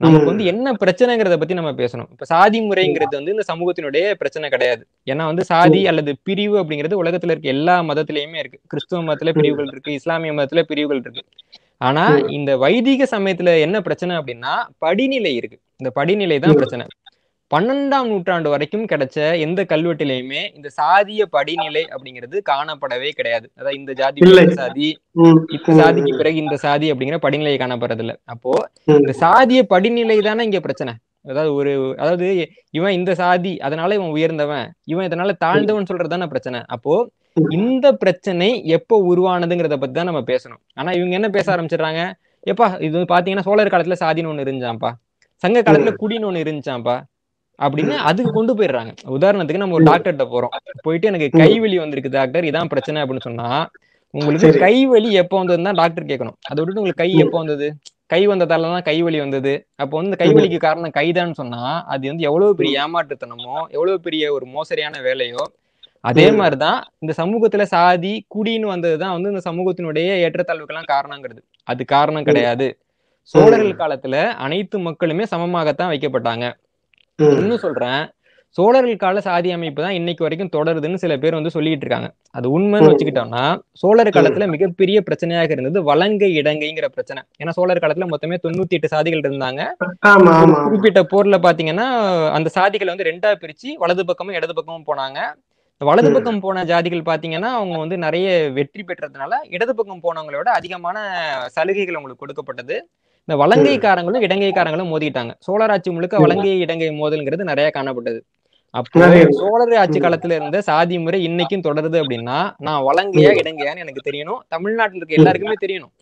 நமக்கு வந்து என்ன பிரச்சனைங்கிறத பத்தி நம்ம பேசணும். இப்ப சாதி முறைங்கிறது வந்து இந்த சமூகத்தினுடைய பிரச்சனை கிடையாது. ஏன்னா வந்து சாதி அல்லது பிரிவு அப்படிங்கிறது உலகத்துல இருக்க எல்லா மதத்திலயுமே இருக்கு. கிறிஸ்துவ மதத்துல பிரிவுகள் இருக்கு, இஸ்லாமிய மதத்துல பிரிவுகள் இருக்கு. ஆனா இந்த வைதிக சமயத்துல என்ன பிரச்சனை அப்படின்னா படிநிலை இருக்கு. இந்த படிநிலை தான் பிரச்சனை. பன்னெண்டாம் நூற்றாண்டு வரைக்கும் கிடைச்ச எந்த கல்வெட்டிலையுமே இந்த சாதிய படிநிலை அப்படிங்கிறது காணப்படவே கிடையாது. அதாவது இந்த ஜாதி சாதி, இந்த சாதிக்கு பிறகு இந்த சாதி அப்படிங்கிற படிநிலை காணப்படுறது இல்லை. அப்போ இந்த சாதிய படிநிலை தானே இங்க பிரச்சனை. அதாவது ஒரு அதாவது இவன் இந்த சாதி அதனால இவன் உயர்ந்தவன், இவன் இதனால தாழ்ந்தவன் சொல்றதுதானே பிரச்சனை. அப்போ இந்த பிரச்சனை எப்போ உருவானதுங்கிறத பத்தி தான் நம்ம பேசணும். ஆனா இவங்க என்ன பேச ஆரம்பிச்சிடுறாங்க, எப்பா இது பாத்தீங்கன்னா சோழர் காலத்துல சாதின்னு ஒண்ணு இருந்துச்சாம்ப்பா, சங்க காலத்துல குடின்னு ஒண்ணு இருந்துச்சாம்ப்பா அப்படின்னு அதுக்கு கொண்டு போயிடுறாங்க. உதாரணத்துக்கு நம்ம ஒரு டாக்டர்கிட்ட போறோம், போயிட்டு எனக்கு கைவலி வந்திருக்கு டாக்டர், இதான் பிரச்சனை அப்படின்னு சொன்னா, உங்களுக்கு கைவலி எப்போ வந்ததுன்னு தான் டாக்டர் கேட்கணும். அதை விட்டுட்டு உங்களுக்கு கை எப்போ வந்தது, கை வந்ததால தான் கைவலி வந்தது, அப்போ வந்து கைவலிக்கு காரணம் கைதான்னு சொன்னா அது வந்து எவ்வளவு பெரிய ஏமாற்றுத்தனமோ எவ்வளவு பெரிய ஒரு மோசடியான வேலையோ. அதே மாதிரிதான் இந்த சமூகத்துல சாதி குடின்னு வந்ததுதான் வந்து இந்த சமூகத்தினுடைய ஏற்றத்தாழ்வுக்கெல்லாம் காரணங்கிறது அது காரணம் கிடையாது. சோழர்கள் காலத்துல அனைத்து மக்களுமே சமமாகத்தான் வைக்கப்பட்டாங்க. இன்னும் சொல்றேன், சோழர்கள் கால சாதி அமைப்பு தான் இன்னைக்கு வரைக்கும் தொடருதுன்னு சில பேர் வந்து சொல்லிட்டு இருக்காங்க. அது உண்மைன்னு வச்சுக்கிட்டோம்னா சோழர் காலத்துல மிகப்பெரிய பிரச்சனையாக இருந்தது வலங்கை இடங்கைங்கிற பிரச்சனை. ஏன்னா சோழர் காலத்துல மொத்தமே தொண்ணூத்தி எட்டு சாதிகள் இருந்தாங்க. குறிப்பிட்ட போர்ல பாத்தீங்கன்னா அந்த சாதிகளை வந்து ரெண்டா பிரிச்சு வலது பக்கமும் இடது பக்கமும் போனாங்க. வலது பக்கம் போன ஜாதிகள் பாத்தீங்கன்னா அவங்க வந்து நிறைய வெற்றி பெற்றதுனால இடது பக்கம் போனவங்களோட அதிகமான சலுகைகள் அவங்களுக்கு கொடுக்கப்பட்டது. இந்த வலங்கைக்காரங்களும் இடங்கைக்காரங்களும் மோதிட்டாங்க. சோழர் ஆட்சி முழுக்க வலங்கை இடங்கை மோதல்ங்கிறது நிறைய காணப்பட்டது. அப்போ சோழர் ஆட்சி காலத்துல இருந்த சாதி முறை இன்னைக்கும் தொடருது அப்படின்னா நான் வலங்கையா இடங்கையான்னு எனக்கு தெரியணும், தமிழ்நாட்டில் இருக்க எல்லாருக்குமே தெரியணும்.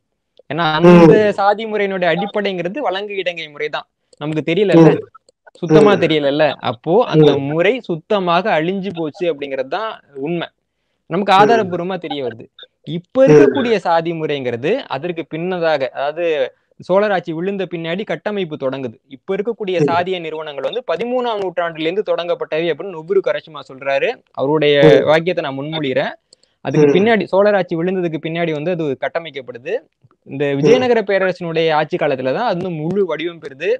ஏன்னா அந்த சாதி முறையினுடைய அடிப்படைங்கிறது வலங்கை இடங்கை முறைதான். நமக்கு தெரியல, சுத்தமா தெரியல. அப்போ அந்த முறை சுத்தமாக அழிஞ்சு போச்சு அப்படிங்கறதுதான் உண்மை. நமக்கு ஆதாரபூர்வமா தெரிய வருது. இப்ப இருக்கக்கூடிய சாதி முறைங்கிறது அதற்கு பின்னதாக, அதாவது சோழர் ஆட்சி விழுந்த பின்னாடி கட்டமைப்பு தொடங்குது. இப்ப இருக்கக்கூடிய சாதிய நிறுவனங்கள் வந்து பதிமூணாம் நூற்றாண்டுல இருந்து தொடங்கப்பட்டவை அப்படின்னு நொபுரு கரேஷிமா சொல்றாரு. அவருடைய வாக்கியத்தை நான் முன்மொழிகிறேன். அதுக்கு பின்னாடி சோழர் ஆட்சி விழுந்ததுக்கு பின்னாடி வந்து அது கட்டமைக்கப்படுது. இந்த விஜயநகர பேரரசினுடைய ஆட்சி காலத்துலதான் அது வந்து முழு வடிவம் பெறுது.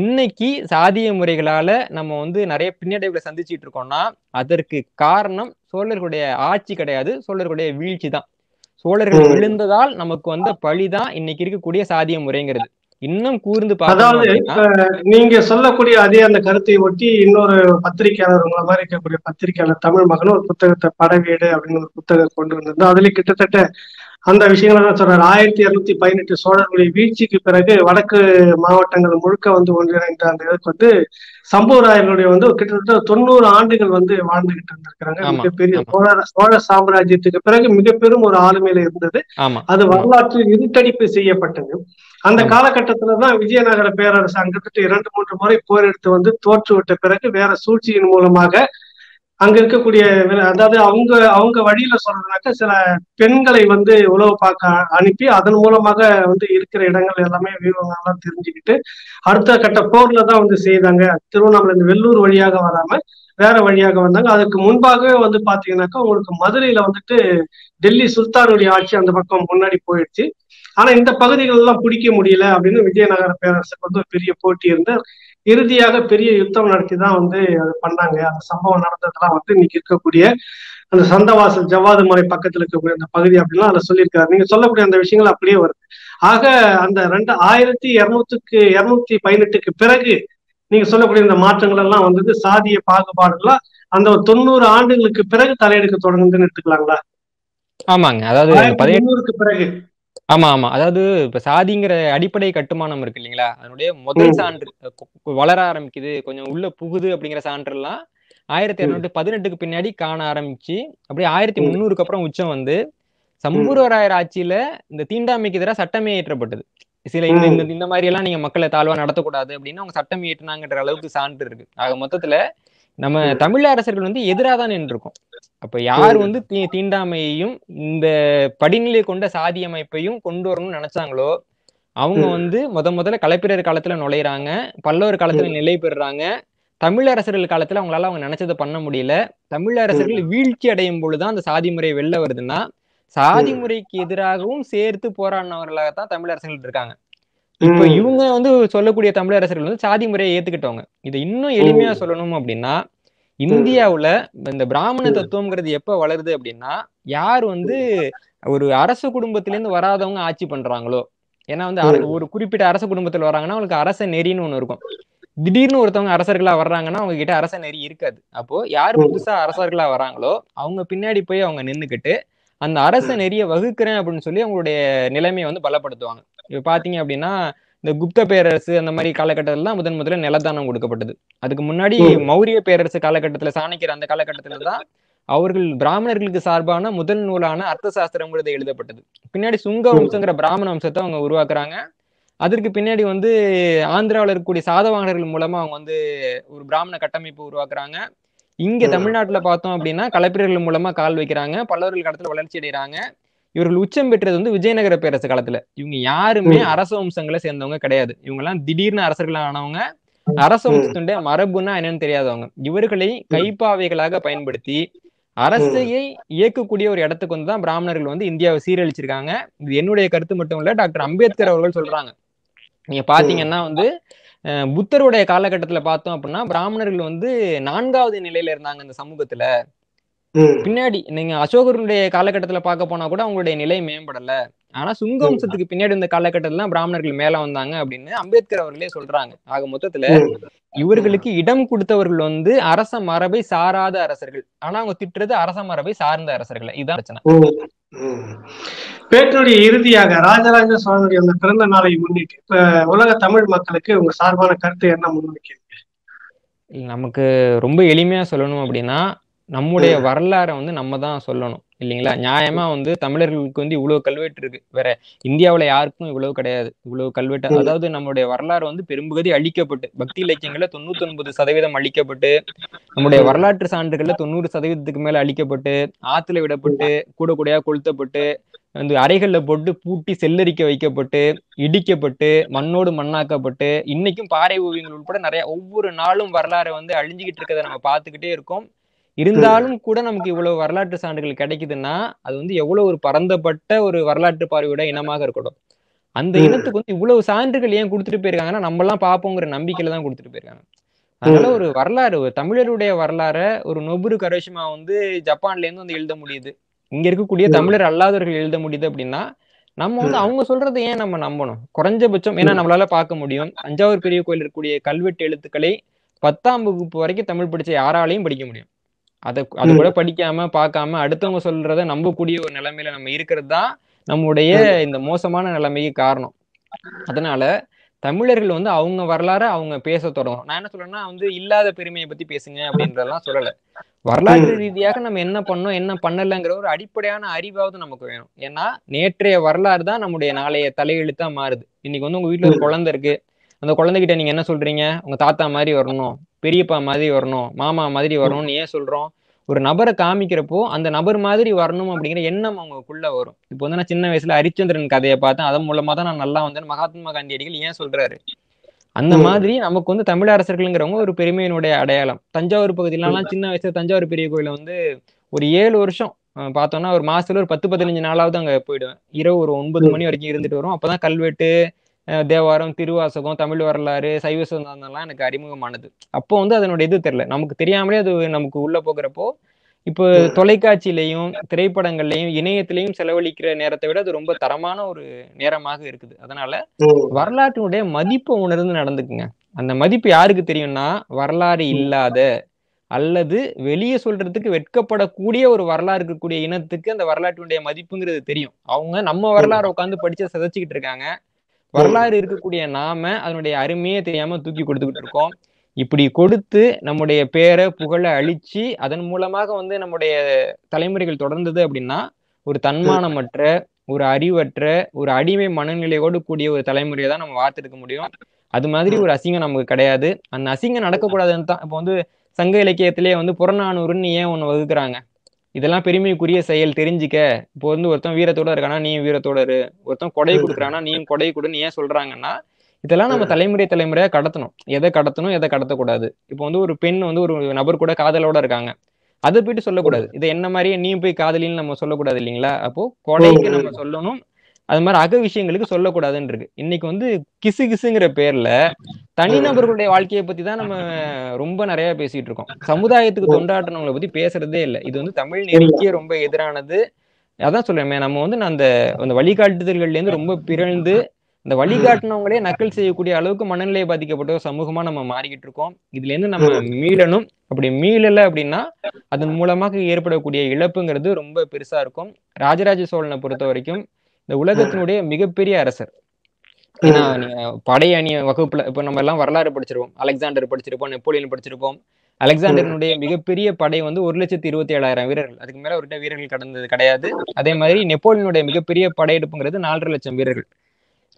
இன்னைக்கு சாதிய முறைகளால நம்ம வந்து நிறைய பின்னடைவுகளை சந்திச்சுட்டு இருக்கோம்னா அதற்கு காரணம் சோழர்களுடைய ஆட்சி கிடையாது, சோழர்களுடைய வீழ்ச்சி தான். சோழர்கள் விழுந்ததால் நமக்கு வந்த பழிதான் இன்னைக்கு இருக்கக்கூடிய சாதிய முறைங்கிறது. இன்னும் கூர்ந்து பார்த்தாலும் நீங்க சொல்லக்கூடிய அதே அந்த கருத்தை ஒட்டி இன்னொரு பத்திரிகையாளர், உங்களை மாதிரி இருக்கக்கூடிய பத்திரிகையாளர் தமிழ் மகன் ஒரு புத்தகத்தை படவேடு அப்படின்னு ஒரு புத்தகம் கொண்டு வந்திருந்தோம். அதுல கிட்டத்தட்ட அந்த விஷயங்கள் தான் சொல்றாரு. ஆயிரத்தி இருநூத்தி பதினெட்டு சோழர்களுடைய வீழ்ச்சிக்கு பிறகு வடக்கு மாவட்டங்கள் முழுக்க வந்து ஒன்றிணைந்த அந்த இதுக்கு வந்து சம்புவராயர்களுடைய வந்து கிட்டத்தட்ட தொண்ணூறு ஆண்டுகள் வந்து வாழ்ந்துகிட்டு இருந்திருக்கிறாங்க. மிகப்பெரிய சோழ சோழ சாம்ராஜ்யத்துக்கு பிறகு மிக பெரும் ஒரு ஆளுமையில இருந்தது. அது வரலாற்றில் இருட்டடிப்பு செய்யப்பட்டது. அந்த காலகட்டத்துலதான் விஜயநகர பேரரசு அங்கிட்ட இரண்டு மூன்று முறை போர் எடுத்து வந்து தோற்றுவிட்ட பிறகு வேற சூழ்ச்சியின் மூலமாக அங்க இருக்கக்கூடிய, அதாவது அவங்க அவங்க வழியில சொல்றதுனாக்க சில பெண்களை வந்து உளவு பார்க்க அனுப்பி அதன் மூலமாக வந்து இருக்கிற இடங்கள் எல்லாமே விவரங்கள்லாம் தெரிஞ்சுக்கிட்டு அடுத்த கட்ட போர்ல தான் வந்து செய்தாங்க. திருவண்ணாமலை இந்த வெள்ளூர் வழியாக வராம வேற வழியாக வந்தாங்க. அதுக்கு முன்பாகவே வந்து பாத்தீங்கன்னாக்கா உங்களுக்கு மதுரையில வந்துட்டு டெல்லி சுல்தானுடைய ஆட்சி அந்த பக்கம் முன்னாடி போயிடுச்சு. ஆனா இந்த பகுதிகள் எல்லாம் பிடிக்க முடியல அப்படின்னு விஜயநகர பேரரசுக்கு வந்து ஒரு பெரிய போட்டி இருந்து இறுதியாக பெரிய யுத்தம் நடத்தி தான் வந்து அது பண்ணாங்க. அந்த சம்பவம் நடந்ததெல்லாம் வந்து இன்னைக்கு இருக்கக்கூடிய அந்த சந்தவாசல் ஜவ்வாது மலை பக்கத்துல இருக்கக்கூடிய அந்த பகுதி அப்படின்னா அதுல சொல்லியிருக்காரு. நீங்க சொல்லக்கூடிய அந்த விஷயங்கள் அப்படியே வருது. ஆக அந்த ரெண்டு ஆயிரத்தி இருநூத்துக்கு இருநூத்தி பதினெட்டுக்கு பிறகு நீங்க சொல்லக்கூடிய இந்த மாற்றங்கள் எல்லாம் வந்தது சாதிய பாகுபாடுகள்லாம் அந்த ஒரு தொண்ணூறு ஆண்டுகளுக்கு பிறகு தலையெடுக்க தொடங்குதுன்னு எடுத்துக்கலாங்களா? ஆமாங்க, அதாவது பதினெட்டுக்கு பிறகு. ஆமா ஆமா அதாவது இப்ப சாதிங்கிற அடிப்படை கட்டுமானம் இருக்கு இல்லைங்களா, அதனுடைய முதல் சான்று வளர ஆரம்பிக்குது, கொஞ்சம் உள்ள புகுது அப்படிங்கிற சான்று எல்லாம் ஆயிரத்தி இருநூத்தி பதினெட்டுக்கு பின்னாடி காண ஆரம்பிச்சு அப்படியே ஆயிரத்தி முன்னூறுக்கு அப்புறம் உச்சம் வந்து சம்புவராயர் ஆட்சியில இந்த தீண்டாமைக்கு எதிராக சட்டமே இயற்றப்பட்டது. சில இந்த இந்த மாதிரி எல்லாம் நீங்க மக்களை தாழ்வா நடத்தக்கூடாது அப்படின்னு அவங்க சட்டம் இயற்றினாங்கன்ற அளவுக்கு சான்று இருக்கு. ஆக மொத்தத்துல நம்ம தமிழ் அரசர்கள் வந்து எதிராக தான் நின்று இருக்கோம். அப்ப யார் வந்து தீ தீண்டாமையையும் இந்த படிநிலை கொண்ட சாதி அமைப்பையும் கொண்டு வரணும்னு நினைச்சாங்களோ அவங்க வந்து முத முதல்ல களப்பிரர் காலத்துல நுழையிறாங்க, பல்லவர் காலத்துல நிலை பெறுறாங்க. தமிழ் அரசர்கள் காலத்துல அவங்களால அவங்க நினைச்சதை பண்ண முடியல. தமிழ் அரசர்கள் வீழ்ச்சி அடையும் பொழுதுதான் அந்த சாதி முறை வெளில வருதுன்னா சாதி முறைக்கு எதிராகவும் சேர்த்து போராடினவர்களாகத்தான் தமிழ் அரசர்கள் இருக்காங்க. இப்ப இவங்க வந்து சொல்லக்கூடிய தமிழரசர்கள் வந்து சாதி முறையை ஏத்துக்கிட்டவங்க. இதை இன்னும் எளிமையா சொல்லணும் அப்படின்னா இந்தியாவுல இந்த பிராமண தத்துவம்ங்கிறது எப்ப வளருது அப்படின்னா யார் வந்து ஒரு அரச குடும்பத்தில இருந்து வராதவங்க ஆட்சி பண்றாங்களோ. ஏன்னா வந்து ஒரு குறிப்பிட்ட அரச குடும்பத்துல வராங்கன்னா அவங்களுக்கு அரச நெறின்னு ஒண்ணு இருக்கும். திடீர்னு ஒருத்தவங்க அரசர்களா வர்றாங்கன்னா அவங்க கிட்ட அரச நெறி இருக்காது. அப்போ யாரு புதுசா அரசர்களா வராங்களோ அவங்க பின்னாடி போய் அவங்க நின்றுக்கிட்டு அந்த அரச நெறிய வகுக்கிறேன் அப்படின்னு சொல்லி அவங்களுடைய நிலைமையை வந்து பலப்படுத்துவாங்க. இப்ப பாத்தீங்க அப்படின்னா இந்த குப்த பேரரசு அந்த மாதிரி காலகட்டத்துல தான் முதன் முதல்ல நிலதானம் கொடுக்கப்பட்டது. அதுக்கு முன்னாடி மௌரிய பேரரசு காலகட்டத்துல சாணக்கியர் அந்த காலகட்டத்துலதான் அவர்கள் பிராமணர்களுக்கு சார்பான முதல் நூலான அர்த்த சாஸ்திரம்ங்கிறது எழுதப்பட்டது. பின்னாடி சுங்க வம்சங்கிற பிராமண வம்சத்தை அவங்க உருவாக்குறாங்க. அதற்கு பின்னாடி வந்து ஆந்திராவில் இருக்கக்கூடிய சாதவாகனர்கள் மூலமா அவங்க வந்து ஒரு பிராமண கட்டமைப்பு உருவாக்குறாங்க. இங்க தமிழ்நாட்டுல பார்த்தோம் அப்படின்னா கலப்பிரர்கள் மூலமா கால் வைக்கிறாங்க. பல்லவர்கள் காலத்துல வளர்ச்சி அடைகிறாங்க. இவர்கள் உச்சம் பெற்றது வந்து விஜயநகர பேரரசு காலத்துல. இவங்க யாருமே அரச வம்சங்களை சேர்ந்தவங்க கிடையாது. இவங்க எல்லாம் திடீர்னு அரசர்களாக ஆனவங்க. அரச வம்சத்துடைய மரபுன்னா என்னன்னு தெரியாதவங்க. இவர்களை கைப்பாவைகளாக பயன்படுத்தி அரசையை இயக்கக்கூடிய ஒரு இடத்துக்கு வந்து தான் பிராமணர்கள் வந்து இந்தியாவை சீரழிச்சிருக்காங்க. இது என்னுடைய கருத்து மட்டும் இல்ல, டாக்டர் அம்பேத்கர் அவர்கள் சொல்றாங்க. நீங்க பாத்தீங்கன்னா வந்து புத்தருடைய காலகட்டத்துல பார்த்தோம் அப்படின்னா பிராமணர்கள் வந்து நான்காவது நிலையில இருந்தாங்க இந்த சமூகத்துல. பின்னாடி நீங்க அசோகருடைய காலகட்டத்துல பாக்க போனா கூட அவங்களுடைய நிலை மேம்படல. ஆனா சுங்க வம்சத்துக்கு பின்னாடி இந்த காலகட்டத்துல பிராமணர்கள் மேல வந்தாங்க அப்படின்னு அம்பேத்கர் அவர்களே சொல்றாங்க. ஆக மொத்தத்துல இவர்களுக்கு இடம் கொடுத்தவர்கள் வந்து அரச மரபை சாராத அரசர்கள். ஆனா அவங்க திட்டுறது அரச மரபை சார்ந்த அரசர்கள். இதுதான் பிரச்சனை. பேட்டினுடைய இறுதியாக ராஜராஜ சோழனுடைய அந்த பிறந்த நாளை முன்னிட்டு இப்ப உலக தமிழ் மக்களுக்கு உங்க சார்பான கருத்து என்ன முன்வைக்கிறீங்க? நமக்கு ரொம்ப எளிமையா சொல்லணும் அப்படின்னா நம்முடைய வரலாறை வந்து நம்ம தான் சொல்லணும் இல்லைங்களா? நியாயமா வந்து தமிழர்களுக்கு வந்து இவ்வளவு கல்வெட்டு இருக்கு, வேற இந்தியாவில யாருக்கும் இவ்வளவு கிடையாது. இவ்வளவு கல்வெட்டு, அதாவது நம்மளுடைய வரலாறு வந்து பெரும்பகுதி அழிக்கப்பட்டு, பக்தி இலக்கியங்கள்ல தொண்ணூத்தி ஒன்பது சதவீதம் அழிக்கப்பட்டு, நம்முடைய வரலாற்று சான்றுகள்ல தொண்ணூறு சதவீதத்துக்கு மேல அழிக்கப்பட்டு, ஆத்துல விடப்பட்டு, கூட கூடையா கொளுத்தப்பட்டு, அந்த அறைகள்ல போட்டு பூட்டி செல்லரிக்க வைக்கப்பட்டு, இடிக்கப்பட்டு, மண்ணோடு மண்ணாக்கப்பட்டு, இன்னைக்கும் பாறை ஓவியங்கள் உட்பட நிறைய ஒவ்வொரு நாளும் வரலாறு வந்து அழிஞ்சுக்கிட்டு இருக்கிறத நம்ம பாத்துக்கிட்டே இருக்கோம். இருந்தாலும் கூட நமக்கு இவ்வளவு வரலாற்று சான்றுகள் கிடைக்குதுன்னா அது வந்து எவ்வளவு ஒரு பரந்தப்பட்ட ஒரு வரலாற்று பார்வையோட இனமாக இருக்கட்டும். அந்த இனத்துக்கு வந்து இவ்வளவு சான்றுகள் ஏன் கொடுத்துட்டு போயிருக்காங்கன்னா நம்ம எல்லாம் பார்ப்போங்கிற நம்பிக்கையில தான் கொடுத்துட்டு போயிருக்காங்க. அதனால ஒரு வரலாறு, ஒரு தமிழருடைய வரலாறை ஒரு நொபுரு கரோஷிமா வந்து ஜப்பான்ல இருந்து வந்து எழுத முடியுது, இங்க இருக்கக்கூடிய தமிழர் அல்லாதவர்கள் எழுத முடியுது அப்படின்னா நம்ம வந்து அவங்க சொல்றது ஏன் நம்ம நம்பணும்? குறைஞ்சபட்சம் ஏன்னா நம்மளால பார்க்க முடியும். தஞ்சாவூர் பெரிய கோயில் இருக்கக்கூடிய கல்வெட்டு எழுத்துக்களை பத்தாம் வகுப்பு வரைக்கும் தமிழ் படிச்ச யாராலையும் படிக்க முடியும். அதை அது கூட படிக்காம பார்க்காம அடுத்தவங்க சொல்றத நம்பக்கூடிய ஒரு நிலைமையில நம்ம இருக்கிறது தான் நம்முடைய இந்த மோசமான நிலைமைக்கு காரணம். அதனால தமிழர்கள் வந்து அவங்க வரலாறு அவங்க பேச தொடங்கும். நான் என்ன சொல்றேன்னா வந்து இல்லாத பெருமையை பத்தி பேசுங்க அப்படின்றதெல்லாம் சொல்லலை. வரலாற்று ரீதியாக நம்ம என்ன பண்ணோம் என்ன பண்ணலைங்கிற ஒரு அடிப்படையான அறிவாவது நமக்கு வேணும். ஏன்னா நேற்றைய வரலாறு தான் நம்முடைய நாளைய தலையெழுத்தா மாறுது. இன்னைக்கு வந்து உங்க வீட்டுல ஒரு குழந்தை இருக்கு, அந்த குழந்தைகிட்ட நீங்க என்ன சொல்றீங்க? உங்க தாத்தா மாதிரி வரணும், பெரியப்பா மாதிரி வரணும், மாமா மாதிரி வரணும்னு ஏன் சொல்றோம்? ஒரு நபரை காமிக்கிறப்போ அந்த நபர் மாதிரி வரணும் அப்படிங்கிற எண்ணம் அவங்களுக்குள்ள வரும். இப்போ வந்து நான் சின்ன வயசுல ஹரிச்சந்திரன் கதையை பார்த்தேன், அதன் மூலமா தான் நான் நல்லா வந்தேன் மகாத்மா காந்தி அடிகள் ஏன் சொல்றாரு? அந்த மாதிரி நமக்கு வந்து தமிழ் அரசர்கள்ங்கிறவங்க ஒரு பெருமையினுடைய அடையாளம். தஞ்சாவூர் பகுதியிலாம் சின்ன வயசுல தஞ்சாவூர் பெரிய கோயில வந்து ஒரு ஏழு வருஷம் பார்த்தோம்னா ஒரு மாசத்துல ஒரு பத்து பதினஞ்சு நாளாவது அங்க போயிடுவேன். இரவு ஒரு ஒன்பது மணி வரைக்கும் இருந்துட்டு வரும். அப்பதான் கல்வெட்டு, தேவாரம், திருவாசகம், தமிழ் வரலாறு, சைவ சிந்தாந்தம்லாம் எனக்கு அறிமுகமானது. அப்போ வந்து அதனுடைய இது தெரியல, நமக்கு தெரியாமலே அது நமக்கு உள்ள போகிறப்போ. இப்போ தொலைக்காட்சியிலையும் திரைப்படங்கள்லையும் இணையத்திலையும் செலவழிக்கிற நேரத்தை விட அது ரொம்ப தரமான ஒரு நேரமாக இருக்குது. அதனால வரலாற்றினுடைய மதிப்பை உணர்ந்து நடந்துக்குங்க. அந்த மதிப்பு யாருக்கு தெரியும்னா வரலாறு இல்லாத அல்லது வெளியே சொல்றதுக்கு வெட்கப்படக்கூடிய ஒரு வரலாறு இருக்கக்கூடிய இனத்துக்கு அந்த வரலாற்றினுடைய மதிப்புங்கிறது தெரியும். அவங்க நம்ம வரலாறு உட்காந்து படிச்சு சிதைச்சிக்கிட்டு இருக்காங்க. வரலாறு இருக்கக்கூடிய நாம அதனுடைய அருமையே தெரியாம தூக்கி கொடுத்துக்கிட்டு இருக்கோம். இப்படி கொடுத்து நம்முடைய பேரை புகழை அழிச்சு அதன் மூலமாக வந்து நம்முடைய தலைமுறைகள் தொடர்ந்தது அப்படின்னா ஒரு தன்மானமற்ற, ஒரு அறிவற்ற, ஒரு அடிமை மனநிலையோடு கூடிய ஒரு தலைமுறையை தான் நம்ம வார்த்தெடுக்க முடியும். அது மாதிரி ஒரு அசிங்கம் நமக்கு கிடையாது. அந்த அசிங்கம் நடக்கக்கூடாதுன்னு தான் இப்போ வந்து சங்க இலக்கியத்திலேயே வந்து புறநானூறுன்னு ஏன் ஒன்று வகுக்கிறாங்க? இதெல்லாம் பெருமைக்குரிய செயல், தெரிஞ்சுக்க. இப்போ வந்து ஒருத்தன் வீரத்தோட இருக்கானா நீ வீரத்தோட இரு, ஒருத்தன் கொடை கொடுக்குறானா நீயும் கொடை கொடுன்னு ஏன் சொல்றாங்கன்னா இதெல்லாம் நம்ம தலைமுறை தலைமுறையா கடத்தணும். எதை கடத்தணும், எதை கடத்தக்கூடாது? இப்போ வந்து ஒரு பெண் வந்து ஒரு நபர் கூட காதலோட இருக்காங்க, அதை போயிட்டு சொல்லக்கூடாது. இதை என்ன மாதிரியே நீ போய் காதலின்னு நம்ம சொல்லக்கூடாது இல்லைங்களா? அப்போ கொடைக்கு நம்ம சொல்லணும், அது மாதிரி அக விஷயங்களுக்கு சொல்லக்கூடாதுன்னு இருக்கு. இன்னைக்கு வந்து கிசு கிசுங்கிற பேர்ல தனிநபர்களுடைய வாழ்க்கையை பத்தி தான் நம்ம ரொம்ப நிறைய பேசிட்டு இருக்கோம். சமுதாயத்துக்கு தொண்டாற்றினவங்களை பத்தி பேசுறதே இல்லை. இது வந்து தமிழ் நெறிக்கே ரொம்ப எதிரானது. அதான் சொல்றேன், நம்ம வந்து அந்த அந்த வழிகாட்டுதல்கள்ல இருந்து ரொம்ப பிறழ்ந்து இந்த வழிகாட்டினவங்களே நக்கல் செய்யக்கூடிய அளவுக்கு மனநிலையை பாதிக்கப்பட்ட ஒரு சமூகமா நம்ம மாறிக்கிட்டு இருக்கோம். இதுல இருந்து நம்ம மீளணும். அப்படி மீளல அப்படின்னா அதன் மூலமாக ஏற்படக்கூடிய இழப்புங்கிறது ரொம்ப பெருசா இருக்கும். ராஜராஜ சோழனை பொறுத்த வரைக்கும் இந்த உலகத்தினுடைய மிகப்பெரிய அரசர். ஏன்னா நீங்க படை அணிய வகுப்புல இப்ப நம்ம எல்லாம் வரலாறு படிச்சிருப்போம், அலெக்சாண்டர் படிச்சிருப்போம், நெப்போலியன் படிச்சிருப்போம். அலெக்சாண்டர்னுடைய மிகப்பெரிய படை வந்து ஒரு லட்சத்தி இருபத்தி ஏழாயிரம் வீரர்கள், அதுக்கு மேல அவர்கிட்ட வீரர்கள் கடந்தது கிடையாது. அதே மாதிரி நெப்போலியனுடைய மிகப்பெரிய படையெடுப்புங்கிறது நாலரை லட்சம் வீரர்கள்.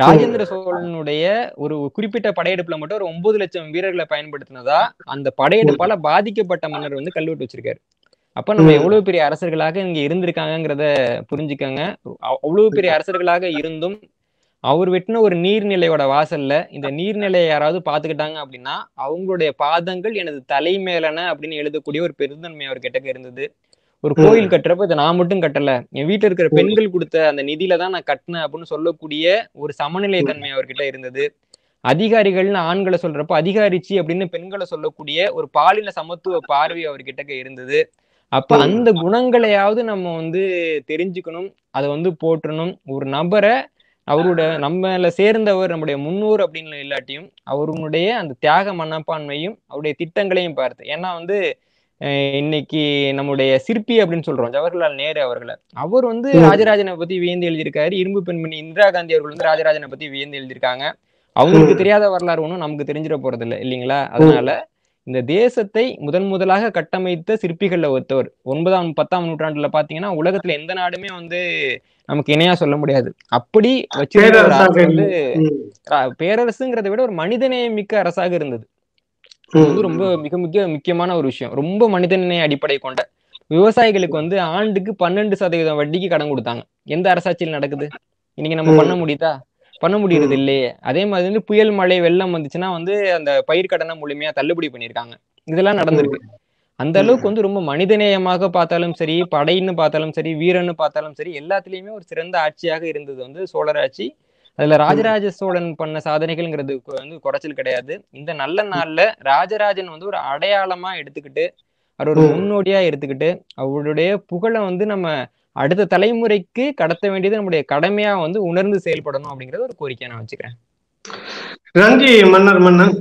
ராஜேந்திர சோழனுடைய ஒரு குறிப்பிட்ட படையெடுப்புல மட்டும் ஒரு ஒன்பது லட்சம் வீரர்களை பயன்படுத்தினதா அந்த படையெடுப்பால பாதிக்கப்பட்ட மன்னர் வந்து கல்வெட்டு வச்சிருக்காரு. அப்ப நம்ம எவ்வளவு பெரிய அரசர்களாக இங்க இருந்திருக்காங்கிறத புரிஞ்சுக்காங்க. அவ்வளவு பெரிய அரசர்களாக இருந்தும் அவர் வெட்டின ஒரு நீர்நிலையோட வாசல்ல இந்த நீர்நிலையை யாராவது பாத்துக்கிட்டாங்க அப்படின்னா அவங்களுடைய பாதங்கள் எனது தலை மேலன அப்படின்னு எழுதக்கூடிய ஒரு பெருந்தன்மை அவர் கிட்டக்க இருந்தது. ஒரு கோயில் கட்டுறப்ப இதை நான் மட்டும் கட்டல, என் வீட்டுல இருக்கிற பெண்கள் கொடுத்த அந்த நிதியில தான் நான் கட்டினேன் அப்படின்னு சொல்லக்கூடிய ஒரு சமநிலை தன்மை அவர்கிட்ட இருந்தது. அதிகாரிகள்னு ஆண்களை சொல்றப்ப அதிகாரிச்சி அப்படின்னு பெண்களை சொல்லக்கூடிய ஒரு பாலின சமத்துவ பார்வை அவர்கிட்டக்க இருந்தது. அப்ப அந்த குணங்களையாவது நம்ம வந்து தெரிஞ்சுக்கணும், அதை வந்து போற்றணும். ஒரு நபரை அவரோட நம்மள சேர்ந்தவர் நம்முடைய முன்னோர் அப்படின்னு இல்லாட்டியும் அவருடைய அந்த தியாக மனப்பான்மையும் அவருடைய திட்டங்களையும் பார்த்து, ஏன்னா வந்து இன்னைக்கு நம்முடைய சிற்பி அப்படின்னு சொல்றோம் ஜவஹர்லால் நேரு அவர்களை, அவர் வந்து ராஜராஜனை பத்தி வியந்து எழுதியிருக்காரு. இரும்பு பெண்மணி இந்திரா காந்தி அவர்கள் வந்து ராஜராஜனை பத்தி வியந்து எழுதியிருக்காங்க. அவங்களுக்கு தெரியாத வரலாறு ஒன்றும் நமக்கு தெரிஞ்சிட போறது இல்லை இல்லைங்களா. அதனால இந்த தேசத்தை முதன் முதலாக கட்டமைத்த சிற்பிகள்ல ஒருத்தவர். ஒன்பதாம் பத்தாம் நூற்றாண்டுல பாத்தீங்கன்னா உலகத்துல எந்த நாடுமே வந்து நமக்கு இணையா சொல்ல முடியாது. அப்படி வச்சிருந்த பேரரசுங்கிறத விட ஒரு மனிதநேய மிக்க அரசாக இருந்தது. வந்து ரொம்ப மிக மிக முக்கியமான ஒரு விஷயம், ரொம்ப மனிதநேய அடிப்படை கொண்ட. விவசாயிகளுக்கு வந்து ஆண்டுக்கு பன்னெண்டு சதவீதம் வட்டிக்கு கடன் கொடுத்தாங்க. எந்த அரசாட்சியில் நடக்குது இன்னைக்கு? நம்ம பண்ண முடியுதா? பண்ண முடியறது இல்லையே. அதே மாதிரி வந்து புயல் மழை வெள்ளம் வந்துச்சுன்னா வந்து அந்த பயிர்கடனை முழுமையா தள்ளுபடி பண்ணியிருக்காங்க. இதெல்லாம் நடந்திருக்கு. அந்த அளவுக்கு வந்து ரொம்ப மனிதநேயமாக பார்த்தாலும் சரி, படைன்னு பார்த்தாலும் சரி, வீரன்னு பார்த்தாலும் சரி, எல்லாத்துலயுமே ஒரு சிறந்த ஆட்சியாக இருந்தது வந்து சோழர் ஆட்சி. அதுல ராஜராஜ சோழன் பண்ண சாதனைகள்ங்கிறது வந்து குறைச்சல் கிடையாது. இந்த நல்ல நாள்ல ராஜராஜன் வந்து ஒரு அடையாளமா எடுத்துக்கிட்டு, அவர் ஒரு முன்னோடியா எடுத்துக்கிட்டு, அவருடைய புகழை வந்து நம்ம அடுத்த தலைமுறைக்கு கடத்த வேண்டியது நம்முடைய கடமையா வந்து உணர்ந்து செயல்படணும் அப்படிங்கறத ஒரு கோரிக்கையா நான் வச்சுக்கிறேன். நன்றி மன்னர் மன்னன்.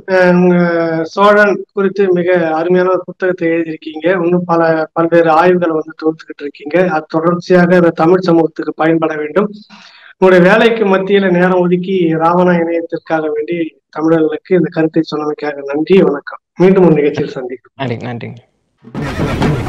சோழன் குறித்து மிக அருமையான ஒரு புத்தகத்தை எழுதியிருக்கீங்க. இன்னும் பல பல்வேறு ஆய்வுகளை வந்து தொகுத்துக்கிட்டு இருக்கீங்க. அது தொடர்ச்சியாக இந்த தமிழ் சமூகத்துக்கு பயன்பட வேண்டும். உங்களுடைய வேலைக்கு மத்தியில நேரம் ஒதுக்கி ராவணா இணையத்திற்காக வேண்டி தமிழர்களுக்கு இந்த கருத்தை சொன்னமைக்காக நன்றி. வணக்கம். மீண்டும் ஒரு நிகழ்ச்சியில் சந்திக்கிறேன். நன்றி.